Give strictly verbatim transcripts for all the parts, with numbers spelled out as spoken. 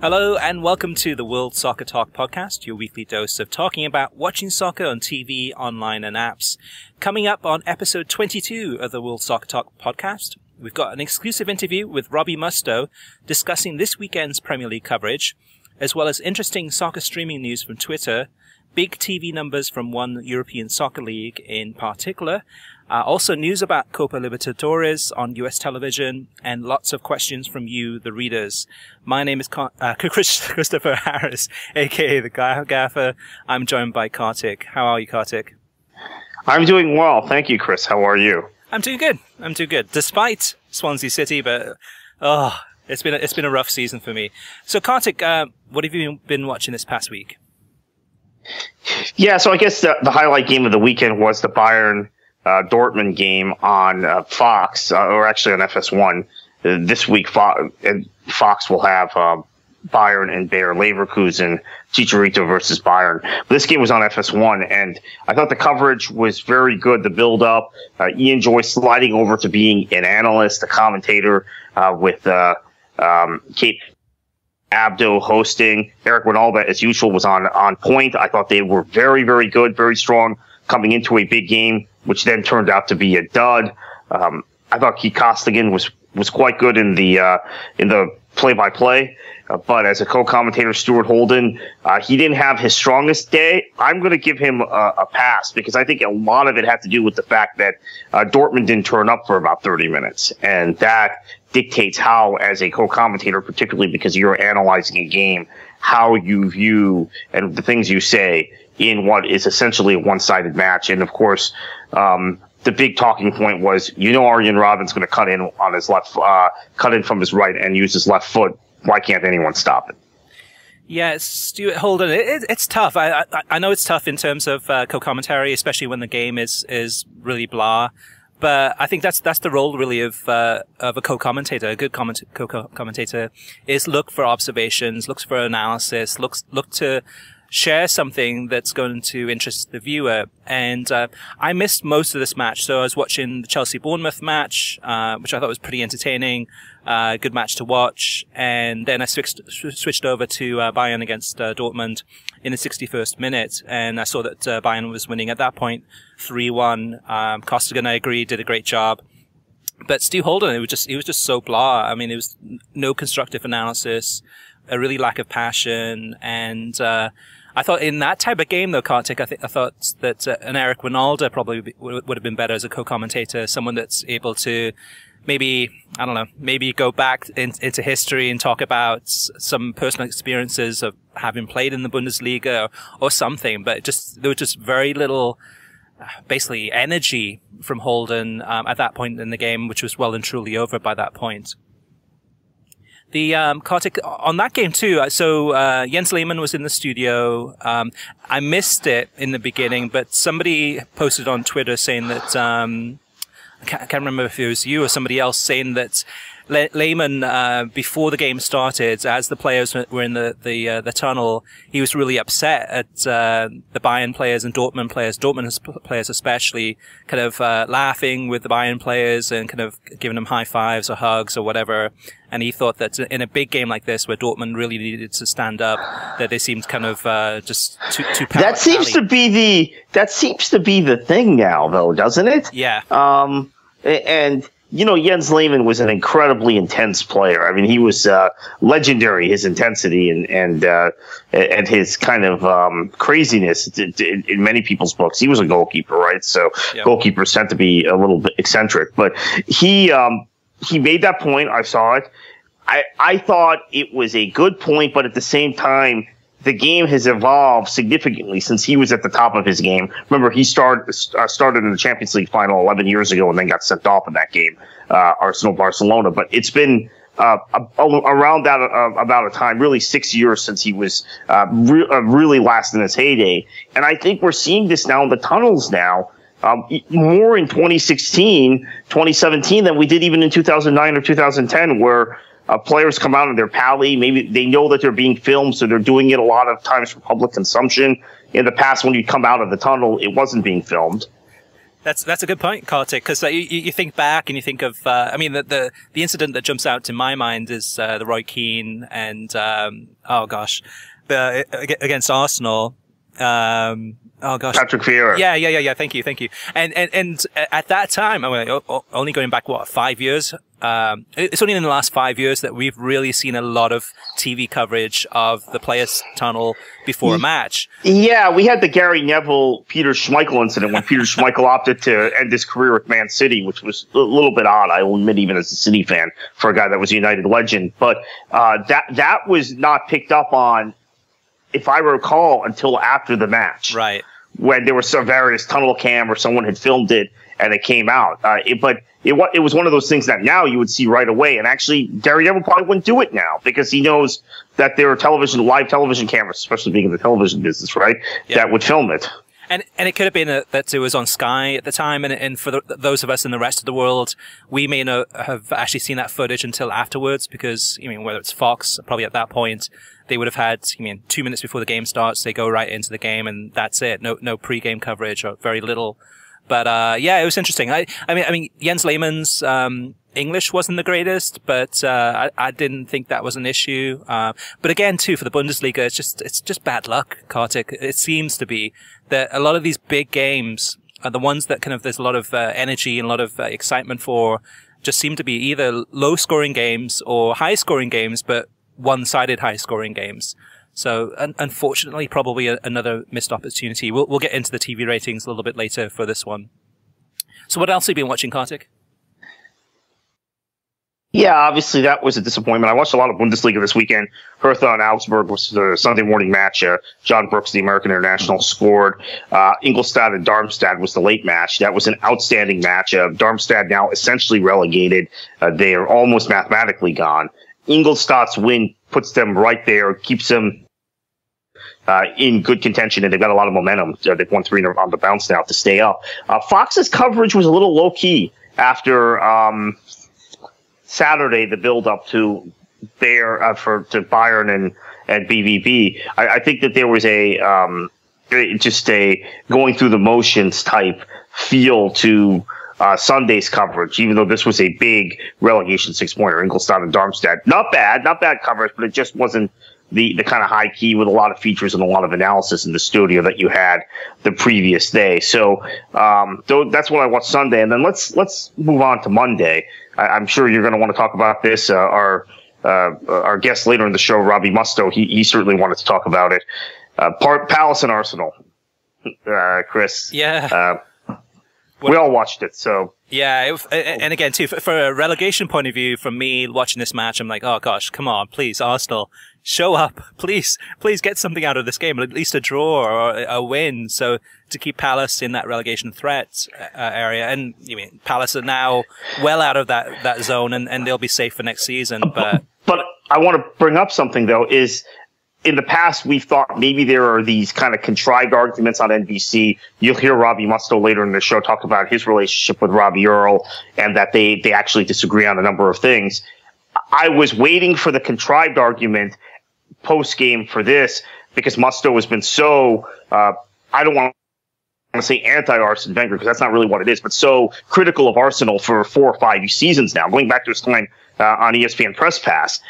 Hello and welcome to the World Soccer Talk podcast, your weekly dose of talking about watching soccer on T V, online and apps. Coming up on episode twenty-two of the World Soccer Talk podcast, we've got an exclusive interview with Robbie Mustoe discussing this weekend's Premier League coverage, as well as interesting soccer streaming news from Twitter, big T V numbers from one European soccer league in particular, uh, also news about Copa Libertadores on U S television, and lots of questions from you, the readers. My name is Con uh, Christopher Harris, aka the Gaffer. I'm joined by Kartik. How are you, Kartik? I'm doing well, thank you, Chris. How are you? I'm doing good. I'm doing good, despite Swansea City, but oh, it's been a, it's been a rough season for me. So, Kartik, uh, what have you been watching this past week? Yeah, so I guess the, the highlight game of the weekend was the Bayern uh, Dortmund game on uh, Fox, uh, or actually on F S one. Uh, this week, Fo Fox will have uh, Bayern and Bayer Leverkusen, Chicharito versus Bayern. But this game was on F S one, and I thought the coverage was very good, the build-up. Uh, Ian Joyce sliding over to being an analyst, a commentator uh, with uh, um, Kate Abdo hosting. Eric Wynalda, as usual, was on on point. I thought they were very, very good, very strong coming into a big game, which then turned out to be a dud. Um, I thought Keith Costigan was was quite good in the uh, in the play by play, uh, but as a co-commentator, Stuart Holden, uh, he didn't have his strongest day. I'm going to give him a, a pass because I think a lot of it had to do with the fact that uh, Dortmund didn't turn up for about thirty minutes, and that dictates how, as a co-commentator, particularly because you're analyzing a game, how you view and the things you say in what is essentially a one-sided match. And, of course, um, the big talking point was, you know, Arjen Robben's going to cut in on his left, uh, cut in from his right and use his left foot. Why can't anyone stop it? Yeah, Stuart Holden, it, it's tough. I, I I know it's tough in terms of uh, co-commentary, especially when the game is is really blah. But I think that's that's the role really of uh, of a co-commentator. A good comment, co-commentator is look for observations, looks for analysis, looks look to share something that's going to interest the viewer. And uh, I missed most of this match, so I was watching the Chelsea Bournemouth match, uh, which I thought was pretty entertaining, uh, good match to watch. And then I switched switched over to uh, Bayern against uh, Dortmund in the sixty-first minute, and I saw that uh, Bayern was winning at that point three one. Um, Costigan, I agree, did a great job, but Stu Holden, it was just it was just so blah. I mean, it was no constructive analysis, a really lack of passion, and uh, I thought in that type of game, though, Kartik, I think I thought that uh, an Eric Wynalda probably be, would, would have been better as a co-commentator, someone that's able to maybe, I don't know, maybe go back in, into history and talk about some personal experiences of having played in the Bundesliga, or, or something. But just there was just very little, uh, basically, energy from Holden um, at that point in the game, which was well and truly over by that point. The, um, Kartik, on that game too, so, uh, Jens Lehmann was in the studio. Um, I missed it in the beginning, but somebody posted on Twitter saying that, um, I can't, I can't remember if it was you or somebody else, saying that Le Lehmann, uh, before the game started, as the players were in the, the, uh, the tunnel, he was really upset at, uh, the Bayern players and Dortmund players, Dortmund players especially, kind of, uh, laughing with the Bayern players and kind of giving them high fives or hugs or whatever. And he thought that in a big game like this, where Dortmund really needed to stand up, that they seemed kind of, uh, just too, too powerful. That seems to be the, that seems to be the thing now, though, doesn't it? Yeah. Um, and, you know, Jens Lehmann was an incredibly intense player. I mean, he was uh, legendary, his intensity and and uh, and his kind of um, craziness in, in many people's books. He was a goalkeeper, right? So yep. Goalkeepers tend to be a little bit eccentric. But he um, he made that point. I saw it. I, I thought it was a good point, but at the same time, the game has evolved significantly since he was at the top of his game. Remember, he started uh, started in the Champions League final eleven years ago and then got sent off in that game, uh, Arsenal-Barcelona. But it's been uh, a, a, around that uh, about a time, really six years since he was uh, re uh, really last in his heyday. And I think we're seeing this now in the tunnels now, um, more in twenty sixteen, twenty seventeen than we did even in two thousand nine or two thousand ten, where Uh, players come out of their pally. Maybe they know that they're being filmed, so they're doing it a lot of times for public consumption. In the past, when you'd come out of the tunnel, it wasn't being filmed. That's that's a good point, Kartik, because uh, you, you think back and you think of, uh, I mean, the, the the incident that jumps out in my mind is uh, the Roy Keane and, um, oh gosh, the, against Arsenal. Um, oh gosh. Patrick Vieira. Yeah, yeah, yeah, yeah. Thank you, thank you. And, and, and at that time, I mean, only going back, what, five years? Um, it's only in the last five years that we've really seen a lot of T V coverage of the players' tunnel before a match. Yeah, we had the Gary Neville, Peter Schmeichel incident when Peter Schmeichel opted to end his career with Man City, which was a little bit odd, I will admit, even as a City fan, for a guy that was a United legend. But uh, that that was not picked up on, if I recall, until after the match. Right. When there was some various tunnel cam or someone had filmed it and it came out. Uh, it, but it, it was one of those things that now you would see right away. And actually, Gary Neville probably wouldn't do it now because he knows that there are television, live television cameras, especially being in the television business, right, yep. that would film it. And and it could have been a, that it was on Sky at the time, and and for the, those of us in the rest of the world, we may not have actually seen that footage until afterwards, because I mean, whether it's Fox, probably at that point they would have had, I mean, two minutes before the game starts, they go right into the game, and that's it. No no pre-game coverage or very little. But uh, yeah, it was interesting. I I mean I mean Jens Lehmann's um English wasn't the greatest, but uh, I, I didn't think that was an issue. Uh, but again, too, for the Bundesliga, it's just it's just bad luck, Kartik. It seems to be that a lot of these big games are the ones that kind of there's a lot of uh, energy and a lot of uh, excitement for. Just seem to be either low-scoring games or high-scoring games, but one-sided high-scoring games. So un unfortunately, probably a another missed opportunity. We'll we'll get into the T V ratings a little bit later for this one. So, what else have you been watching, Kartik? Yeah, obviously that was a disappointment. I watched a lot of Bundesliga this weekend. Hertha and Augsburg was the Sunday morning match. Uh, John Brooks, the American international, scored. Uh, Ingolstadt and Darmstadt was the late match. That was an outstanding match. Uh, Darmstadt now essentially relegated. Uh, they are almost mathematically gone. Ingolstadt's win puts them right there, keeps them Uh, in good contention, and they've got a lot of momentum. Uh, they've won three on the bounce now to stay up. Uh, Fox's coverage was a little low key after um, Saturday, the build up to their uh, for to Bayern and and B V B. I, I think that there was a um, just a going through the motions type feel to Uh, Sunday's coverage, even though this was a big relegation six-pointer, Ingolstadt and Darmstadt. Not bad, not bad coverage, but it just wasn't the, the kind of high key with a lot of features and a lot of analysis in the studio that you had the previous day. So, um, th that's what I watched Sunday. And then let's, let's move on to Monday. I I'm sure you're going to want to talk about this. Uh, our, uh, our guest later in the show, Robbie Mustoe, he, he certainly wanted to talk about it. Uh, Palace and Arsenal. Uh, Chris. Yeah. Uh, We all watched it, so. Yeah, it, and again, too, for a relegation point of view, from me watching this match, I'm like, oh gosh, come on, please, Arsenal, show up, please, please get something out of this game, at least a draw or a win, so to keep Palace in that relegation threat uh, area, and you mean Palace are now well out of that that zone, and and they'll be safe for next season, but but I want to bring up something though is. In the past, we've thought maybe there are these kind of contrived arguments on N B C. You'll hear Robbie Mustoe later in the show talk about his relationship with Robbie Earle and that they, they actually disagree on a number of things. I was waiting for the contrived argument post-game for this because Mustoe has been so uh, – I don't want to say anti-Arsène Wenger because that's not really what it is, but so critical of Arsenal for four or five seasons now, going back to his time uh, on E S P N Press Pass.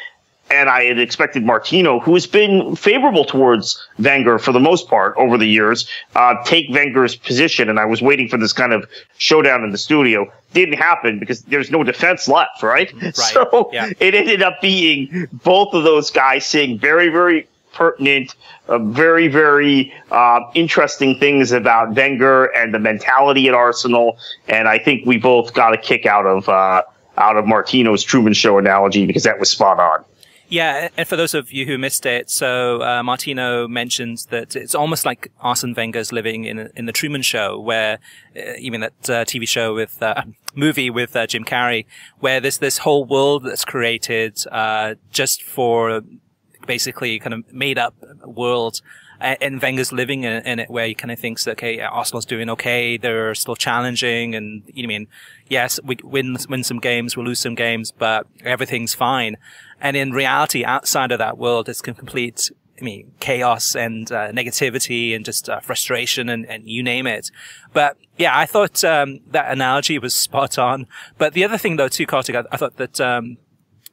And I had expected Martino, who has been favorable towards Wenger for the most part over the years, uh, take Wenger's position. And I was waiting for this kind of showdown in the studio. Didn't happen because there's no defense left, right? Right. So yeah. It ended up being both of those guys saying very, very pertinent, uh, very, very uh, interesting things about Wenger and the mentality at Arsenal. And I think we both got a kick out of, uh, out of Martino's Truman Show analogy because that was spot on. Yeah, and for those of you who missed it, so uh, Martino mentions that it's almost like Arsene Wenger's living in in the Truman Show, where uh, even that uh, T V show with uh, movie with uh, Jim Carrey, where there's this whole world that's created uh just for basically kind of made up world. And Wenger's living in, in it, where he kind of thinks, that, okay, Arsenal's doing okay, they're still challenging, and you know what I mean, yes, we win win some games, we'll lose some games, but everything's fine. And in reality, outside of that world, it's complete I mean, chaos and uh, negativity and just uh, frustration and, and you name it. But yeah, I thought um, that analogy was spot on. But the other thing, though, too, Kartik, I, I thought that um,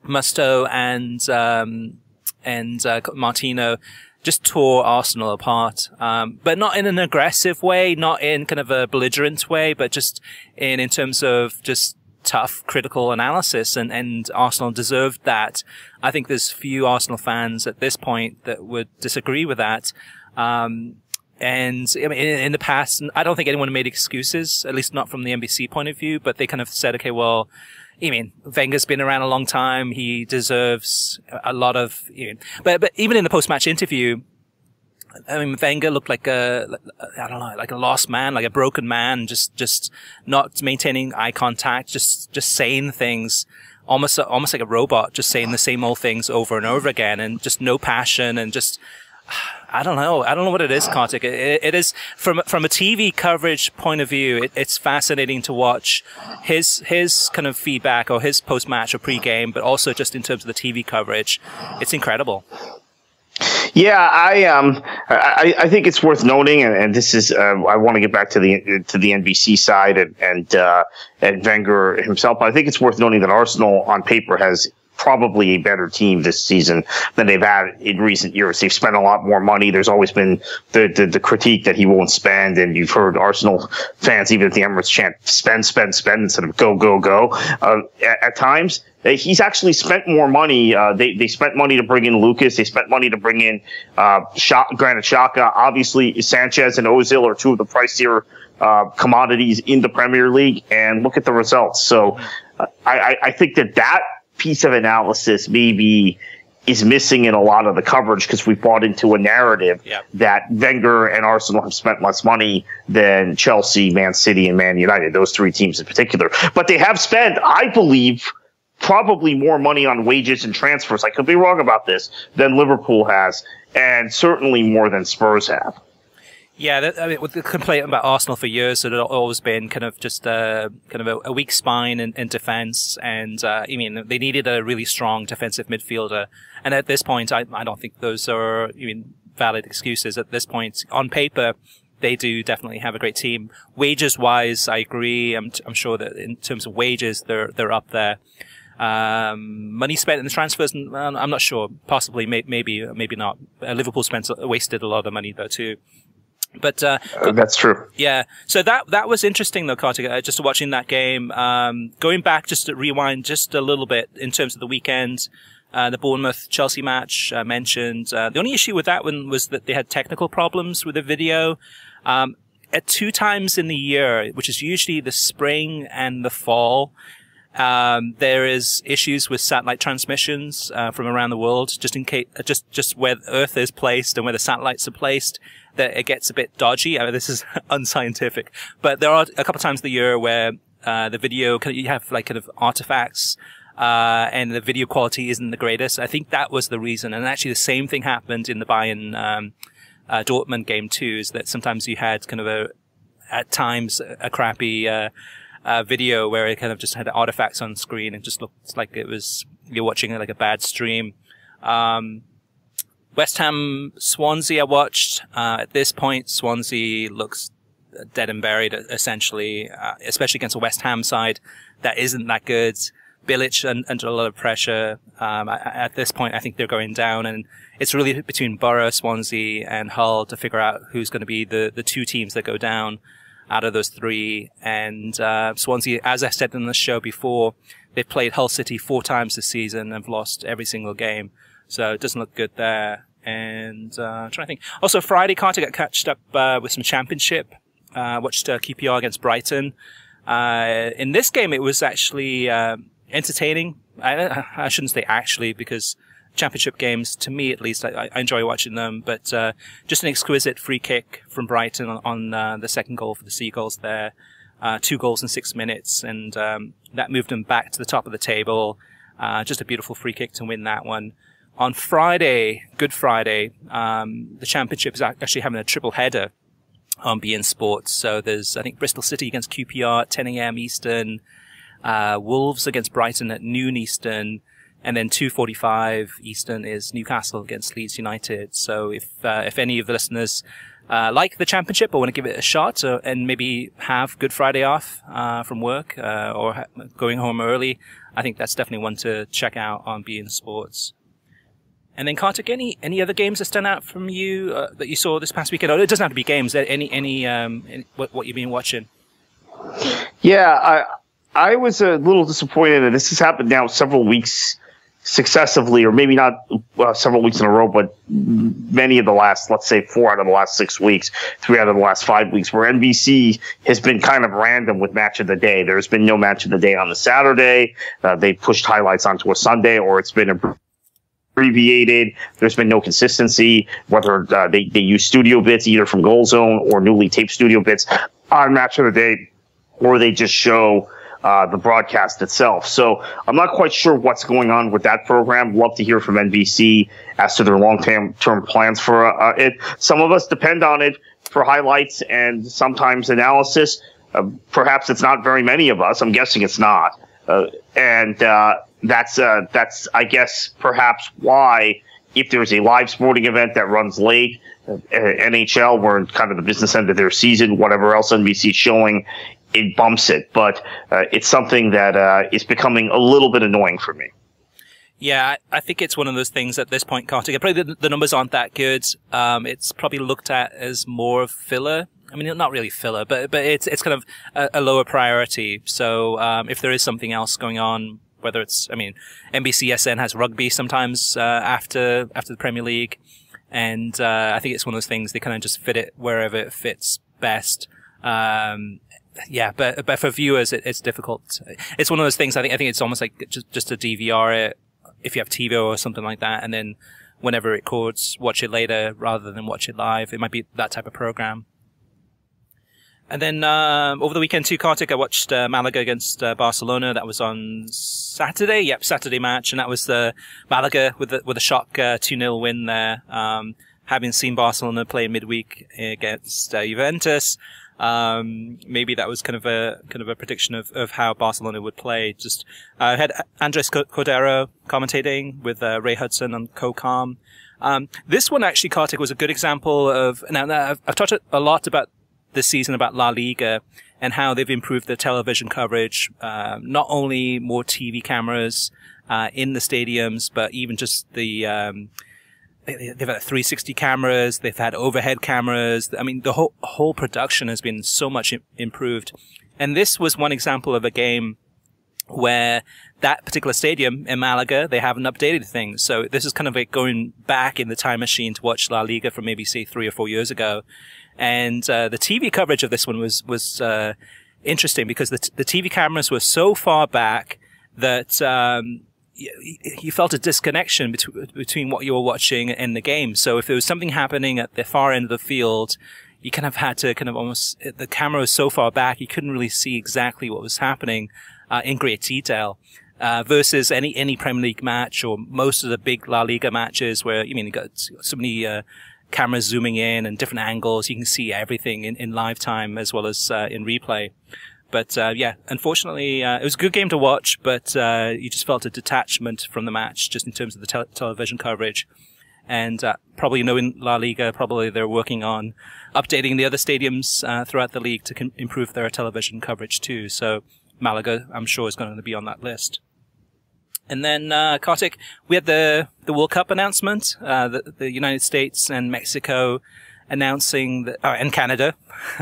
Mustoe and um, and uh, Martino just tore Arsenal apart, um, but not in an aggressive way, not in kind of a belligerent way, but just in in terms of just tough critical analysis, and, and Arsenal deserved that. I think there's few Arsenal fans at this point that would disagree with that. Um, and I mean, in, in the past, I don't think anyone made excuses, at least not from the N B C point of view, but they kind of said, okay, well, I mean, Wenger's been around a long time. He deserves a lot of, you know, but, but even in the post-match interview, I mean, Wenger looked like a, I don't know, like a lost man, like a broken man, just, just not maintaining eye contact, just, just saying things almost, almost like a robot, just saying the same old things over and over again, and just no passion, and just, I don't know, I don't know what it is, Kartik. It, it is, from, from a T V coverage point of view, it, it's fascinating to watch his, his kind of feedback or his post-match or pre-game, but also just in terms of the T V coverage. It's incredible. Yeah, I um, I, I think it's worth noting, and, and this is, uh, I want to get back to the to the N B C side and and uh, and Wenger himself. But I think it's worth noting that Arsenal, on paper, has probably a better team this season than they've had in recent years. They've spent a lot more money. There's always been the, the, the critique that he won't spend. And you've heard Arsenal fans, even at the Emirates, chant spend, spend, spend instead of go, go, go. Uh, at, at times, he's actually spent more money. Uh, they, they spent money to bring in Lucas. They spent money to bring in, uh, Granit Xhaka. Obviously, Sanchez and Ozil are two of the pricier, uh, commodities in the Premier League. And look at the results. So uh, I, I think that that piece of analysis maybe is missing in a lot of the coverage, because we bought into a narrative yep. that Wenger and Arsenal have spent less money than Chelsea, Man City, and Man United, those three teams in particular. But they have spent, I believe, probably more money on wages and transfers, I could be wrong about this, than Liverpool has, and certainly more than Spurs have. Yeah, that, I mean, with the complaint about Arsenal for years, it had always been kind of just a kind of a, a weak spine in, in defense, and uh, I mean they needed a really strong defensive midfielder. And at this point, I, I don't think those are even valid excuses. At this point, on paper, they do definitely have a great team. Wages-wise, I agree. I'm I'm sure that in terms of wages, they're they're up there. Um, money spent in the transfers, I'm not sure. Possibly, may, maybe, maybe not. Uh, Liverpool spent wasted a lot of money though too. But uh, uh, that's true. Yeah. So that that was interesting, though, Kartik. Uh, just watching that game, um, going back just to rewind just a little bit in terms of the weekend, uh, the Bournemouth Chelsea match I uh, mentioned. Uh, the only issue with that one was that they had technical problems with the video. Um, at two times in the year, which is usually the spring and the fall, um, there is issues with satellite transmissions uh, from around the world. Just in case, just just where Earth is placed and where the satellites are placed, that it gets a bit dodgy. I mean, this is unscientific, but there are a couple of times of the year where uh, the video, you have like kind of artifacts, uh, and the video quality isn't the greatest. I think that was the reason. And actually the same thing happened in the Bayern um, uh, Dortmund game too, is that sometimes you had kind of a, at times, a crappy uh, uh, video where it kind of just had artifacts on screen and just looked like it was, you're watching like a bad stream. Um, West Ham Swansea I watched. Uh, at this point, Swansea looks dead and buried, essentially, uh, especially against a West Ham side that isn't that good. Bilic un under a lot of pressure. Um, I at this point, I think they're going down, and it's really between Borough, Swansea, and Hull to figure out who's going to be the, the two teams that go down out of those three. And uh, Swansea, as I said in the show before, they've played Hull City four times this season and have lost every single game. So it doesn't look good there. And uh, I'm trying to think. Also, Friday, Carter got catched up uh, with some championship. Uh, watched uh, Q P R against Brighton. Uh, in this game, it was actually uh, entertaining. I, I shouldn't say actually, because championship games, to me at least, I, I enjoy watching them. But uh, just an exquisite free kick from Brighton on, on uh, the second goal for the Seagulls there. Uh, two goals in six minutes. And um, that moved them back to the top of the table. Uh, just a beautiful free kick to win that one. On Friday, Good Friday, um, the championship is actually having a triple header on B N Sports. So there's, I think, Bristol City against Q P R at ten A M Eastern, uh, Wolves against Brighton at noon Eastern, And then two forty-five Eastern is Newcastle against Leeds United. So if uh, if any of the listeners uh, like the Championship or want to give it a shot, uh, and maybe have Good Friday off uh, from work uh, or ha going home early, I think that's definitely one to check out on B T Sports. And then, Kartik, any any other games that stand out from you uh, that you saw this past weekend? Oh, it doesn't have to be games. Any any, um, any what, what you've been watching? Yeah, I I was a little disappointed that this has happened now several weeks successively, or maybe not uh, several weeks in a row, but many of the last, let's say, four out of the last six weeks, three out of the last five weeks, where N B C has been kind of random with match of the day. There's been no match of the day on the Saturday. Uh, they pushed highlights onto a Sunday, or it's been a abbreviated. There's been no consistency, whether uh, they, they use studio bits either from Goal Zone or newly taped studio bits on match of the day, or they just show uh, the broadcast itself. So I'm not quite sure what's going on with that program. Love to hear from N B C as to their long-term term plans for uh, it. Some of us depend on it for highlights and sometimes analysis. Uh, perhaps it's not very many of us. I'm guessing it's not. Uh, and, uh, That's uh, that's I guess perhaps why, if there's a live sporting event that runs late, uh, N H L, we're in kind of the business end of their season, whatever else N B C's showing, it bumps it. But uh, it's something that uh, is becoming a little bit annoying for me. Yeah, I think it's one of those things at this point, Kartik. Probably the, the numbers aren't that good. Um, it's probably looked at as more of filler. I mean, not really filler, but but it's it's kind of a, a lower priority. So um, if there is something else going on. Whether it's, I mean, N B C S N has rugby sometimes uh, after after the Premier League, and uh, I think it's one of those things they kind of just fit it wherever it fits best. Um, yeah, but but for viewers, it, it's difficult. It's one of those things. I think I think it's almost like just just to D V R it if you have TiVo or something like that, and then whenever it records, watch it later rather than watch it live. It might be that type of program. And then um, over the weekend too, Kartik, I watched uh, Malaga against uh, Barcelona. That was on Saturday. Yep, Saturday match, and that was the Malaga with the, with a shock uh, two nil win there. Um, having seen Barcelona play midweek against uh, Juventus, um, maybe that was kind of a kind of a prediction of, of how Barcelona would play. Just uh, had Andres Cordero commentating with uh, Ray Hudson on co-com. Um, this one actually, Kartik, was a good example of. Now I've, I've talked a lot about. This season about La Liga and how they've improved their television coverage, uh, not only more T V cameras uh, in the stadiums, but even just the um, they've had three sixty cameras, they've had overhead cameras. I mean, the whole whole production has been so much improved, and this was one example of a game where that particular stadium in Malaga, they haven't updated things. So this is kind of like going back in the time machine to watch La Liga from maybe, say, three or four years ago. And uh, the T V coverage of this one was was uh, interesting because the, t the T V cameras were so far back that um, you, you felt a disconnection between between what you were watching and the game. So if there was something happening at the far end of the field, you kind of had to kind of almost – the camera was so far back, you couldn't really see exactly what was happening uh, in great detail. Uh, versus any, any Premier League match or most of the big La Liga matches where, you mean, you've got so many uh, cameras zooming in and different angles. You can see everything in, in live time as well as uh, in replay. But, uh, yeah, unfortunately, uh, it was a good game to watch, but uh, you just felt a detachment from the match just in terms of the te television coverage. And uh, probably knowing La Liga, probably they're working on updating the other stadiums uh, throughout the league to improve their television coverage too. So Malaga, I'm sure, is going to be on that list. And then, uh, Kartik, we had the, the World Cup announcement, uh, the, the United States and Mexico announcing that, oh, and Canada,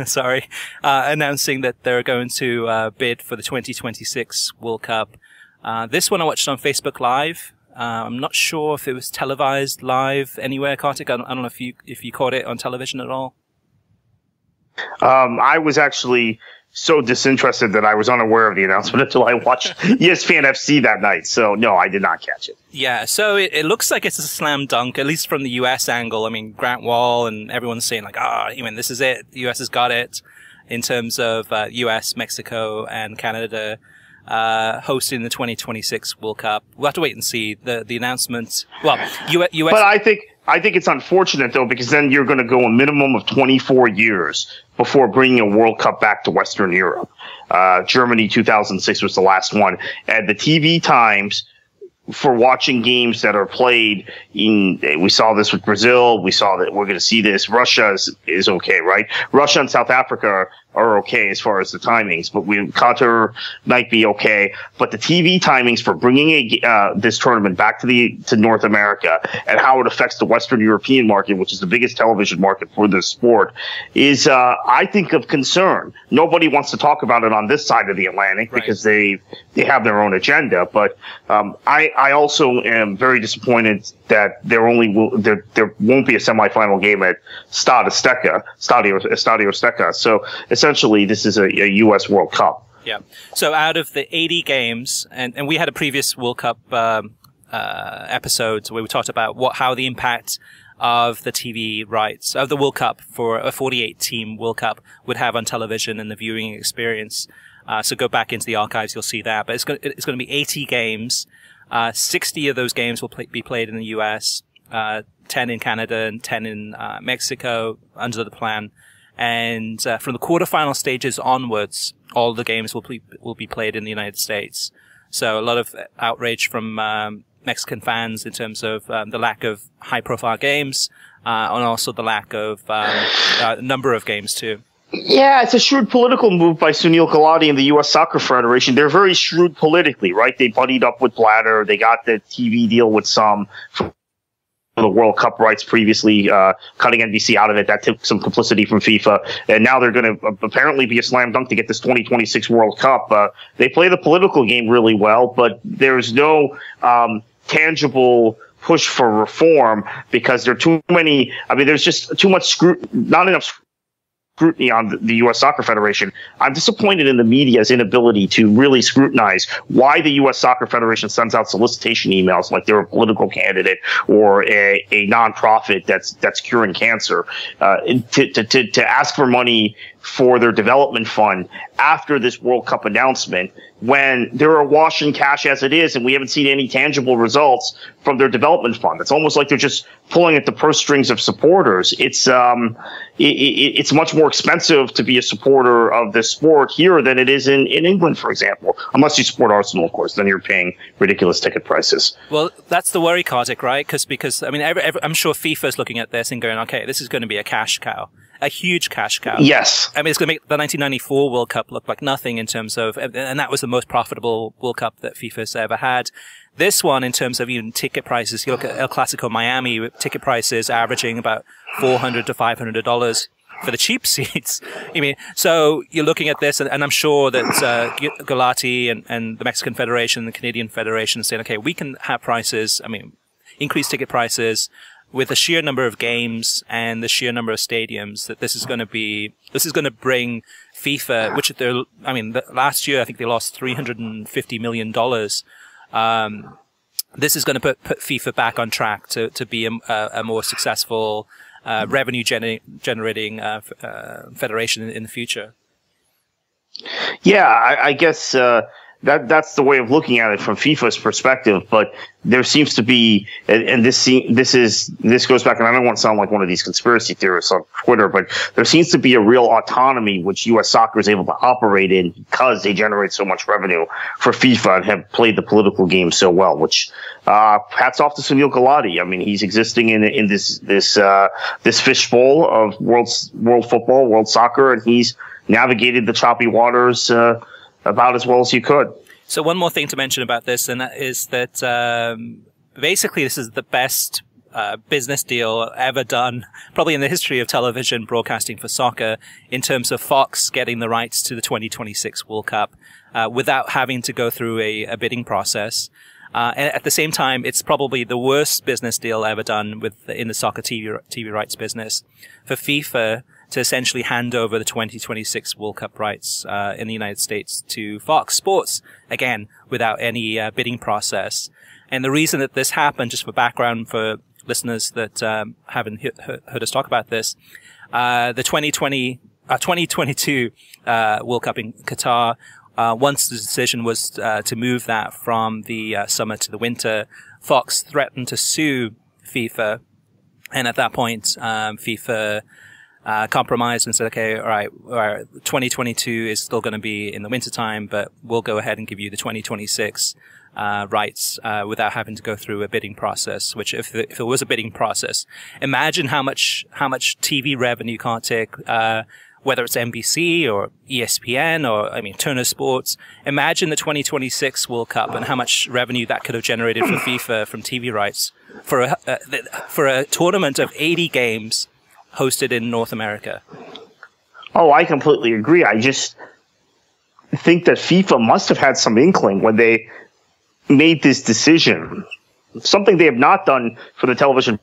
sorry, uh, announcing that they're going to, uh, bid for the twenty twenty-six World Cup. Uh, this one I watched on Facebook Live. Uh, I'm not sure if it was televised live anywhere, Kartik. I don't, I don't know if you, if you caught it on television at all. Um, I was actually so disinterested that I was unaware of the announcement until I watched E S P N F C that night. So, no, I did not catch it. Yeah, so it, it looks like it's a slam dunk, at least from the U S angle. I mean, Grant Wall and everyone's saying, like, ah, oh, I mean, this is it. The U S has got it in terms of uh, U S, Mexico, and Canada uh, hosting the twenty twenty-six World Cup. We'll have to wait and see the, the announcement. Well, U S But I think... I think it's unfortunate, though, because then you're going to go a minimum of twenty-four years before bringing a World Cup back to Western Europe. Uh, Germany two thousand six was the last one. And the T V times for watching games that are played in, we saw this with Brazil. We saw that we're going to see this. Russia is, is okay, right? Russia and South Africa are, are okay as far as the timings, but we, Qatar might be okay. But the T V timings for bringing a, uh, this tournament back to the, to North America and how it affects the Western European market, which is the biggest television market for this sport, is, uh, I think of concern. Nobody wants to talk about it on this side of the Atlantic right. because they, they have their own agenda. But, um, I, I also am very disappointed that there only will, there, there won't be a semifinal game at Stade Azteca, Stadio, Stadio Azteca. So essentially, this is a, a U S World Cup. Yeah. So out of the eighty games, and, and we had a previous World Cup um, uh, episode where we talked about what how the impact of the T V rights of the World Cup for a forty-eight team World Cup would have on television and the viewing experience. Uh, so go back into the archives, you'll see that. But it's going it's going to be eighty games. Uh, sixty of those games will play, be played in the U S, uh, ten in Canada and ten in uh, Mexico under the plan. And uh, from the quarterfinal stages onwards, all the games will, will be played in the United States. So a lot of outrage from um, Mexican fans in terms of um, the lack of high-profile games uh, and also the lack of um, uh, number of games, too. Yeah, it's a shrewd political move by Sunil Gulati and the U S Soccer Federation. They're very shrewd politically, right? They buddied up with Blatter. They got the T V deal with some for the World Cup rights previously, uh, cutting N B C out of it. That took some complicity from FIFA. And now they're going to apparently be a slam dunk to get this twenty twenty-six World Cup. Uh, they play the political game really well, but there's no um, tangible push for reform because there are too many – I mean, there's just too much scrutiny – not enough scrutiny. Scrutiny on the U S Soccer Federation. I'm disappointed in the media's inability to really scrutinize why the U S Soccer Federation sends out solicitation emails like they're a political candidate or a, a nonprofit that's that's curing cancer uh, to, to, to, to ask for money for their development fund after this World Cup announcement when they're awash in cash as it is and we haven't seen any tangible results from their development fund. It's almost like they're just pulling at the purse strings of supporters. It's um, it, it, it's much more expensive to be a supporter of this sport here than it is in, in England, for example, unless you support Arsenal, of course, then you're paying ridiculous ticket prices. Well, that's the worry, Kartik, right? Because, because I mean, every, every, I'm sure FIFA is looking at this and going, okay, this is going to be a cash cow. A huge cash cow. Yes. I mean, it's going to make the nineteen ninety-four World Cup look like nothing in terms of, and that was the most profitable World Cup that FIFA's ever had. This one, in terms of even ticket prices, you look at El Clasico Miami, with ticket prices averaging about four hundred to five hundred dollars for the cheap seats. I mean, so you're looking at this, and, and I'm sure that uh, Gulati and, and the Mexican Federation, the Canadian Federation saying, okay, we can have prices, I mean, increase ticket prices, with the sheer number of games and the sheer number of stadiums that this is going to be, this is going to bring FIFA, which they're, I mean, the, last year I think they lost three hundred fifty million dollars. Um, this is going to put, put FIFA back on track to, to be a, a more successful, uh, revenue gener generating, uh, uh, federation in, in the future. Yeah, I, I guess, uh, That that's the way of looking at it from FIFA's perspective, but there seems to be, and, and this this is this goes back, and I don't want to sound like one of these conspiracy theorists on Twitter, but there seems to be a real autonomy which U S Soccer is able to operate in because they generate so much revenue for FIFA and have played the political game so well. Which uh, hats off to Sunil Gulati. I mean, he's existing in in this this uh, this fishbowl of world world football, world soccer, and he's navigated the choppy waters. Uh, about as well as you could. So one more thing to mention about this, and that is that um, basically this is the best uh, business deal ever done, probably in the history of television broadcasting for soccer, in terms of Fox getting the rights to the twenty twenty-six World Cup uh, without having to go through a, a bidding process. Uh, and at the same time, it's probably the worst business deal ever done with in the soccer T V, T V rights business for FIFA to essentially hand over the twenty twenty-six World Cup rights uh, in the United States to Fox Sports, again, without any uh, bidding process. And the reason that this happened, just for background for listeners that um, haven't he heard us talk about this, uh, the twenty twenty, uh, twenty twenty-two uh, World Cup in Qatar, uh, once the decision was uh, to move that from the uh, summer to the winter, Fox threatened to sue FIFA. And at that point, um, FIFA... Uh, compromised and said, okay, all right, all right, twenty twenty-two is still going to be in the wintertime, but we'll go ahead and give you the twenty twenty-six uh, rights uh, without having to go through a bidding process. Which, if the, if it was a bidding process, imagine how much how much T V revenue Kartik, uh, whether it's N B C or E S P N or I mean Turner Sports. Imagine the twenty twenty-six World Cup and how much revenue that could have generated for FIFA from T V rights for a uh, for a tournament of eighty games hosted in North America. Oh, I completely agree. I just think that FIFA must have had some inkling when they made this decision. Something they have not done for the television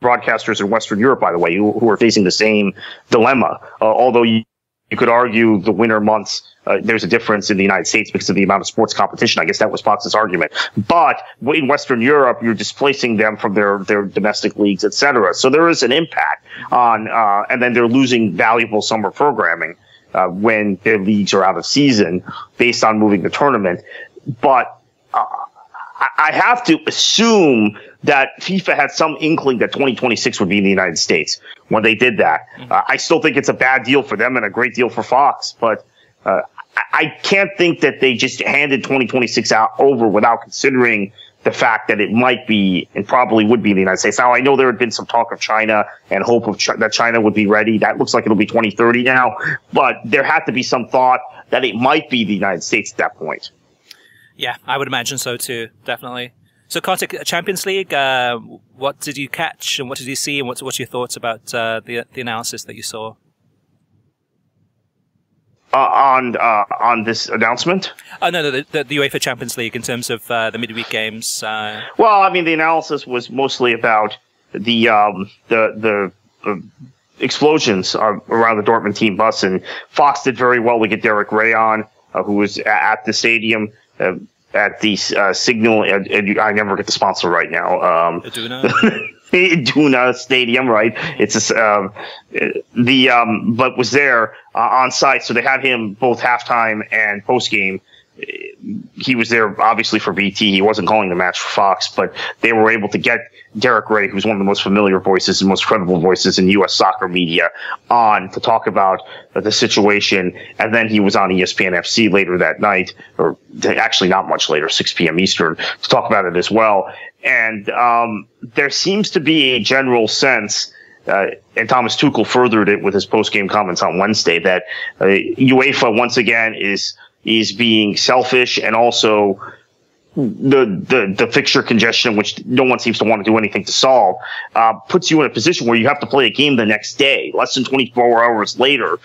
broadcasters in Western Europe, by the way, who, who are facing the same dilemma. Uh, although you, you could argue the winter months, uh, there's a difference in the United States because of the amount of sports competition. I guess that was Fox's argument. But in Western Europe, you're displacing them from their, their domestic leagues, et cetera. So there is an impact on, uh, and then they're losing valuable summer programming Uh, when their leagues are out of season based on moving the tournament. But uh, I have to assume that FIFA had some inkling that twenty twenty-six would be in the United States when they did that. Uh, I still think it's a bad deal for them and a great deal for Fox, but uh, I can't think that they just handed twenty twenty-six out over without considering the fact that it might be and probably would be in the United States. Now, I know there had been some talk of China and hope of Ch that China would be ready. That looks like it'll be twenty thirty now, but there had to be some thought that it might be the United States at that point. Yeah, I would imagine so too, definitely. So, Kartik, Champions League, uh, what did you catch and what did you see, and what's, what's your thoughts about uh, the, the analysis that you saw? Uh, on uh, on this announcement? Oh no, no the, the, the UEFA Champions League in terms of uh, the midweek games. Uh... Well, I mean, the analysis was mostly about the um, the the uh, explosions uh, around the Dortmund team bus, and Fox did very well to get Derek Rae on, uh, who was at the stadium uh, at the uh, Signal. Uh, I never get the sponsor right now. Um, Iduna. Iduna Stadium, right? It's a, um, the um, but was there uh, on site, so they had him both halftime and post game. He was there obviously for B T. He wasn't calling the match for Fox, but they were able to get Derek Rae, who's one of the most familiar voices and most credible voices in U S soccer media, on to talk about the situation. And then he was on E S P N F C later that night, or actually not much later, six P M Eastern, to talk about it as well. And um, there seems to be a general sense, uh, and Thomas Tuchel furthered it with his post-game comments on Wednesday, that uh, UEFA once again is is being selfish, and also the the the fixture congestion, which no one seems to want to do anything to solve, uh, puts you in a position where you have to play a game the next day, less than twenty-four hours later,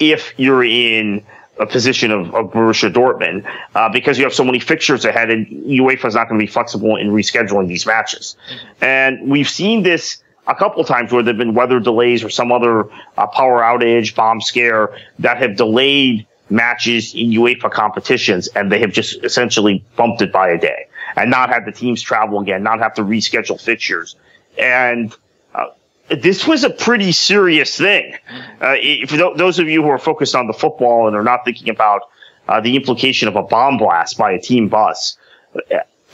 if you're in a position of, of Borussia Dortmund, uh, because you have so many fixtures ahead, and UEFA is not going to be flexible in rescheduling these matches. And we've seen this a couple times where there have been weather delays or some other uh, power outage, bomb scare that have delayed matches in UEFA competitions, and they have just essentially bumped it by a day and not had the teams travel again, not have to reschedule fixtures. And uh, this was a pretty serious thing. Uh, if th those of you who are focused on the football and are not thinking about uh, the implication of a bomb blast by a team bus,